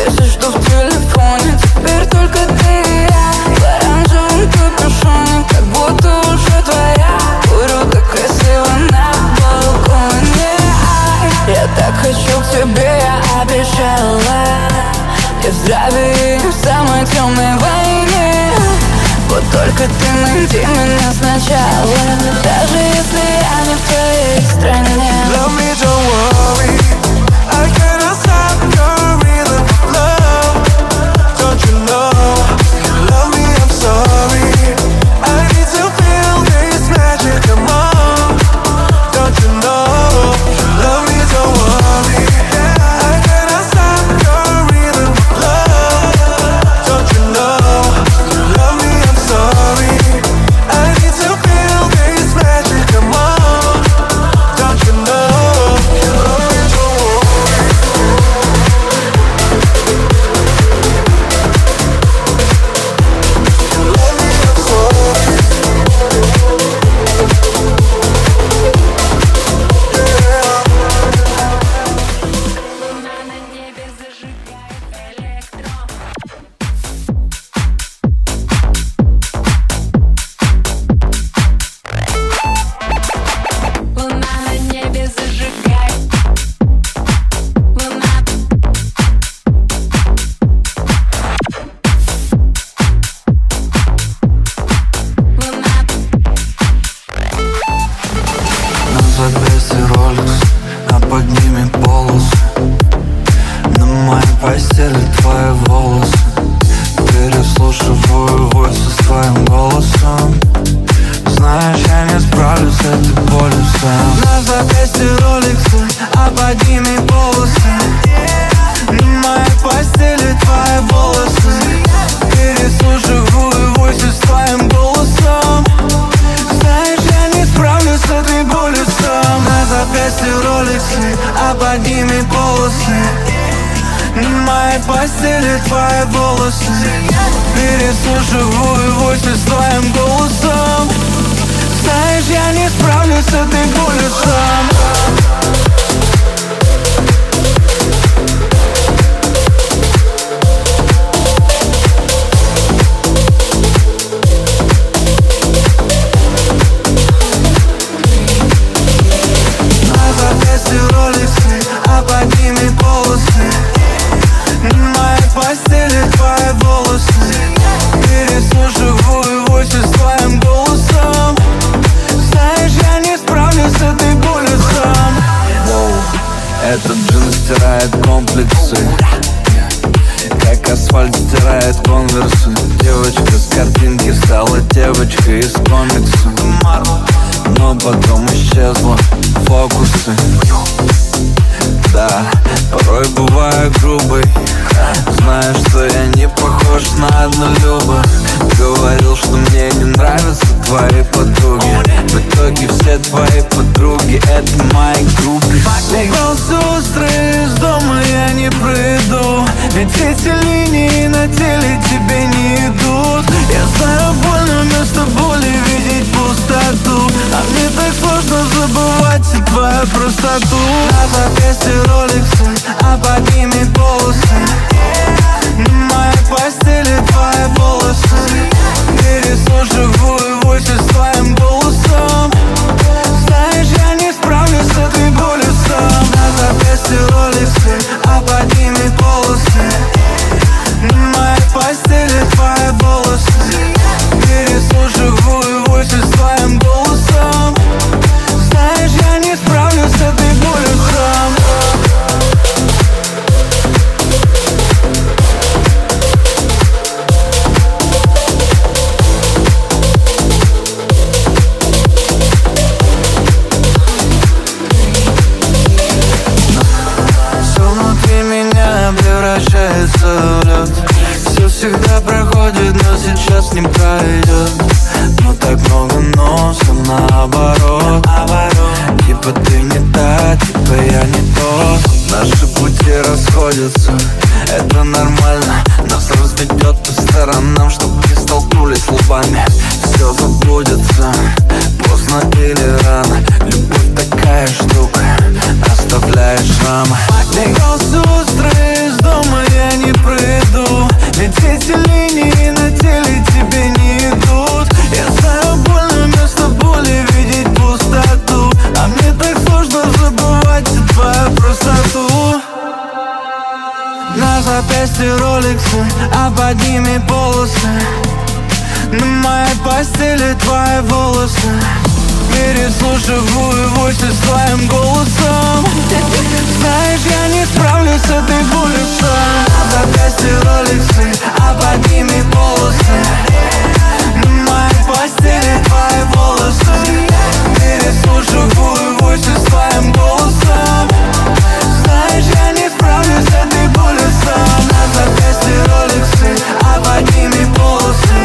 Бесит, что в телефоне теперь только ты и я. В оранжевом капюшоне, как будто уже твоя. Курю так красиво на балконе. Я так хочу к тебе, я обещала. И в здравии, и в самой темной войне. Вот только ты найди меня сначала. Даже если я не в твоей стране. Love me, don't worry. I cannot stop your rhythm of love. Don't you know? If you love me, I'm sorry. I need to feel this magic, come on. Don't you know? If you love me, don't worry. I cannot stop your rhythm of love. Don't you know? If you love me, I'm sorry. I need to feel this magic, come on. Don't you know? If you love me, don't worry. If you love me, I'm sorry. С этой болью сам. стирает комплексы, как асфальт стирает конверсы. Девочка с картинки стала девочкой из комикса, но потом исчезла фокусы. Да, порой бываю грубый, знаю, что я не похож на однолюба. Говорил, что мне не нравятся твои подруги, в итоге все твои подруги это мои группы. Убрался остро из дома, я не приду, ведь эти линии на теле тебе не идут. Я знаю боль, но вместо боли видеть пустоту, а мне так сложно забывать и твою простоту. Повеси роликсы, обними полосы, на моей постели твои волосы. Пересу живую войси с твоим голосом, знаешь, я не справлюсь с этой болью сам. Повеси роликсы, обними полосы, на моей постели твои волосы. Пересу живую войси с твоим голосом, знаешь, я не справлюсь с этой болью сам. Все всегда проходит, но сейчас не пройдет. Но так много но, все наоборот. Типа ты не та, типа я не тот. Наши пути расходятся, это нормально. Нас разведет по сторонам, чтоб не столкнулись лбами. Все забудется, поздно или рано. Любовь такая штука, оставляет шрамы. Бегался утро из дома, я не приду, ведь эти линии на теле тебе не идут. Я знаю боль, но вместо боли видеть пустоту, а мне так сложно забывать твою простоту. На запястье роликсы, а под ними полосы, на моей постели твои волосы. Переслушиваю войси с твоим голосом, знаешь, я не справлюсь с этой болью сам. Запястье роликсы, а под ними полосы, на моей постели твои волосы. Переслушиваю войси с твоим голосом, знаешь, я не справлюсь с этой болью сам. Запястье роликсы, а под ними полосы,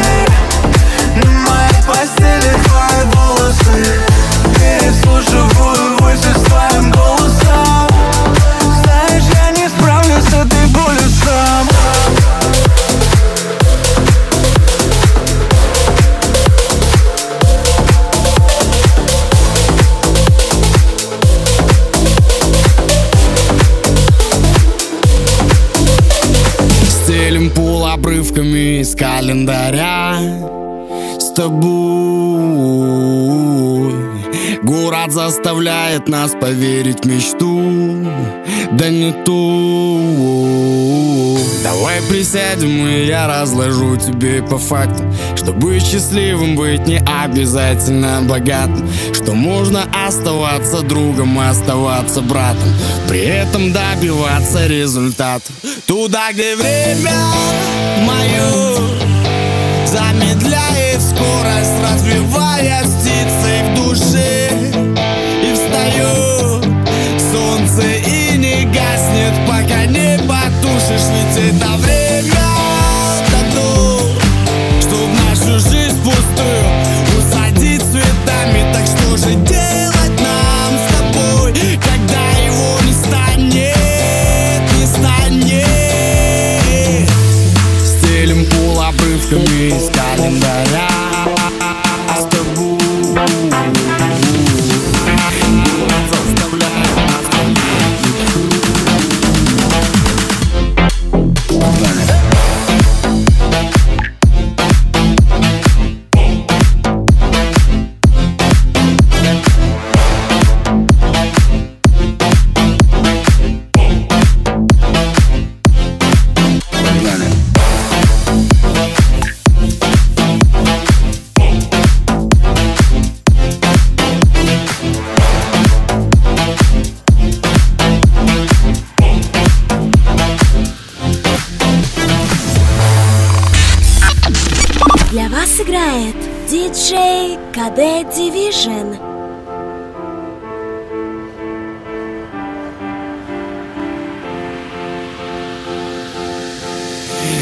на моей постели твои волосы. Переслушиваю войси с твоим голосом, знаешь, я не справлюсь с этой болью сам. Стелим пул обрывками из календаря с тобой. Город заставляет нас поверить в мечту, да не ту. Давай присядем, и я разложу тебе по факту, чтобы счастливым быть не обязательно богатым, что можно оставаться другом, оставаться братом, при этом добиваться результата. Туда, где время мое замедляет скорость, развивая птицы в душе, и встаю, солнце и не гаснет, пока не потушишь, ведь это время дано, чтоб нашу жизнь пустую усадить цветами. Так что же делать нам с тобой, когда его не станет, не станет? Стелим пол обрывками из календаря. We'll be right back. диджей Каде Division.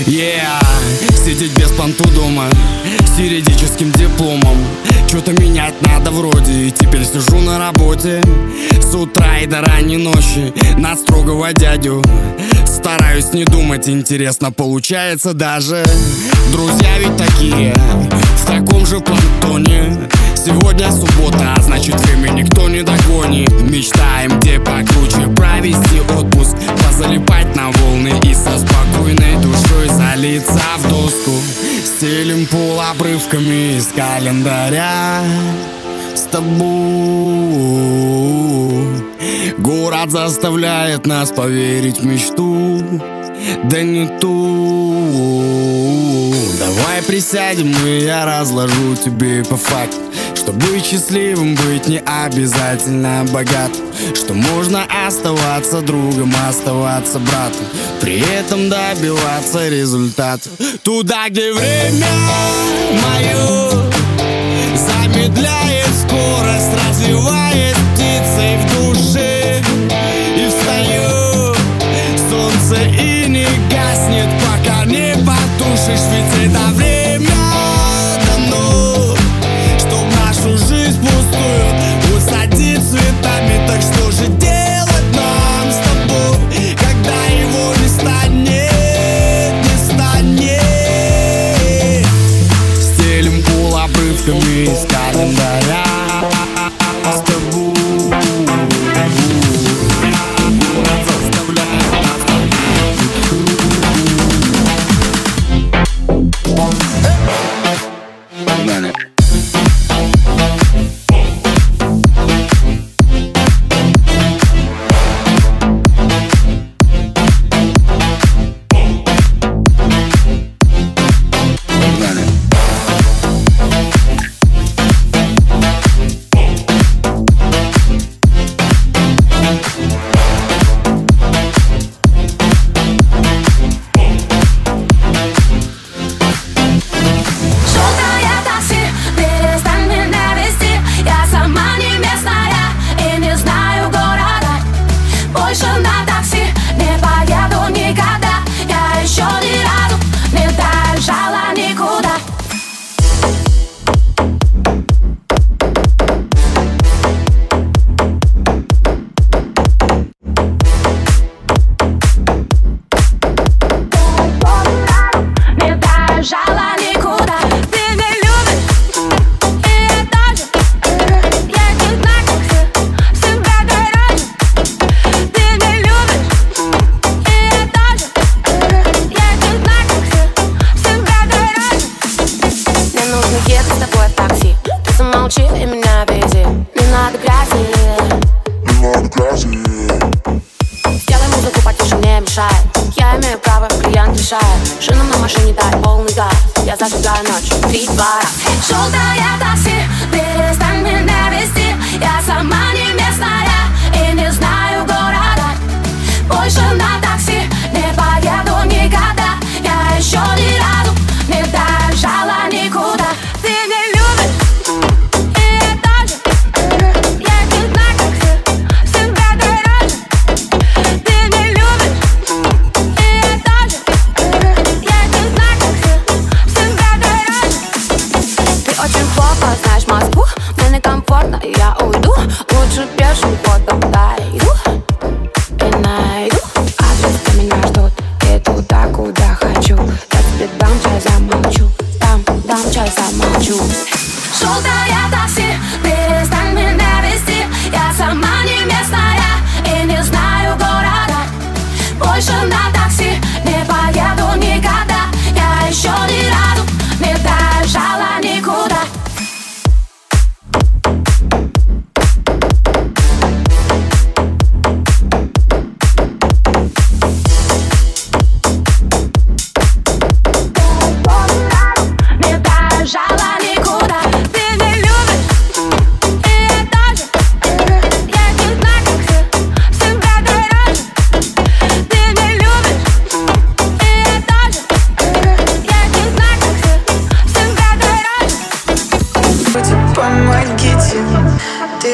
Yeah. Сидеть без понтудома с юридическим дипломом. Что-то менять надо вроде. И теперь сижу на работе с утра и до ранней ночи над строгого дядю. Стараюсь не думать, интересно получается даже. Друзья ведь такие, в таком же планктоне. Сегодня суббота, а значит время никто не догонит. Мечтаем где покруче провести отпуск, позалипать на волны и со спокойной душой залиться в доску. Стелим пол обрывками из календаря с тобой. Город заставляет нас поверить в мечту, да не ту. Давай присядем, и я разложу тебе по факту, что быть счастливым, быть не обязательно богат, что можно оставаться другом, оставаться братом, при этом добиваться результата. Туда, где время мое замедляет скорость, развивает птицей в душе. И встаю, солнце и не гаснет, пока не потушишь, ведь это время дано, чтоб нашу жизнь пустую усадить цветами. Так что же делать нам с тобой, когда его не станет, не станет? Стелим пол обрывками из календаря.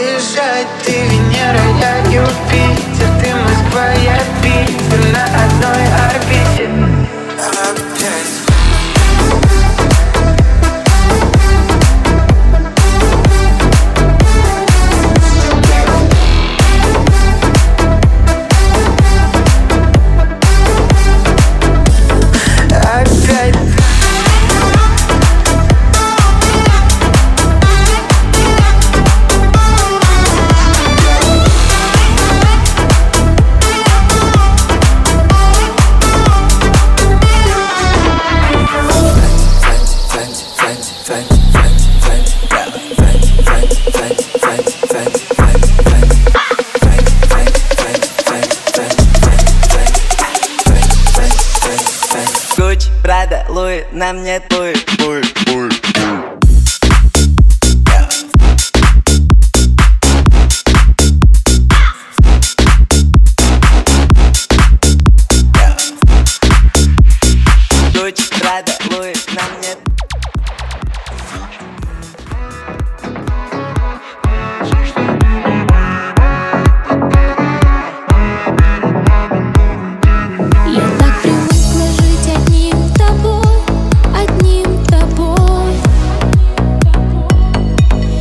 уезжать. Ты Венера, я Юпитер, ты Москва, я Питер, на одной орбите. Опять. Гуч, Прада, Луи, на мне туи. Луи, Луи, Луи.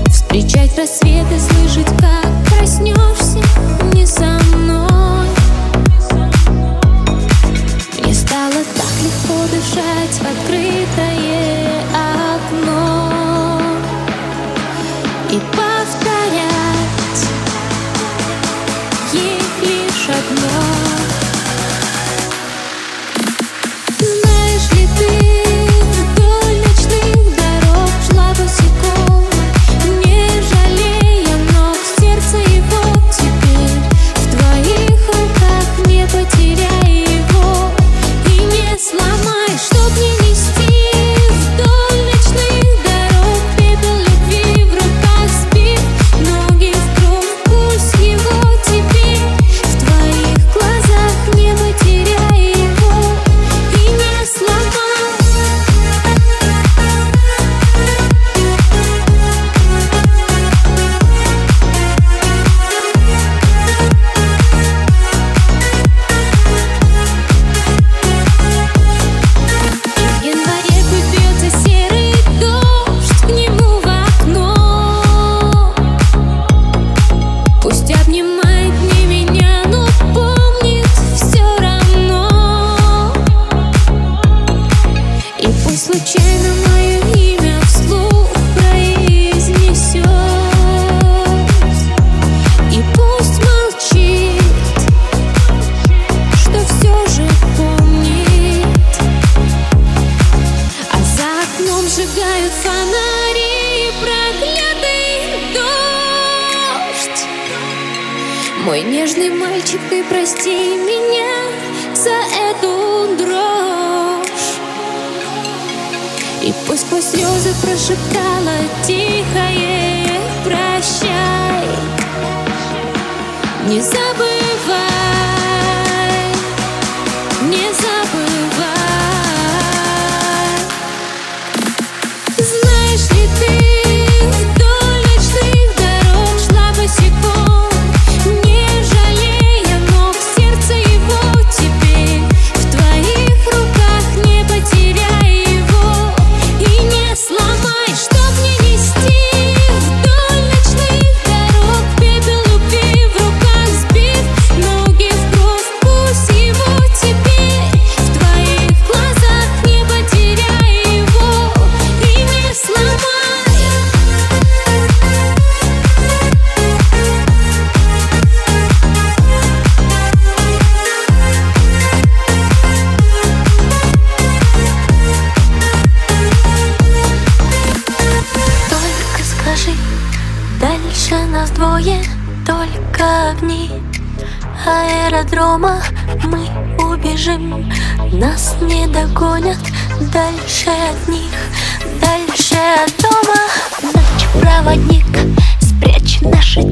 Встречать рассвет и слышать, как проснешься не со мной. Мне стало так легко дышать в открытое окно и повторять ей лишь одно. Случайно мое имя вслух произнесет, и пусть молчит, что все же помнит. А за окном сжигают фонари и проклятый дождь. Мой нежный мальчик, ты прости меня за эту дрожь. И пусть пусть слезы прошептала тихое прощай, не забывай, не забывай. Знаешь ли ты? Нас двое, только огни аэродрома. Мы убежим, нас не догонят. Дальше от них, дальше от дома. Ночь-проводник, спрячь наши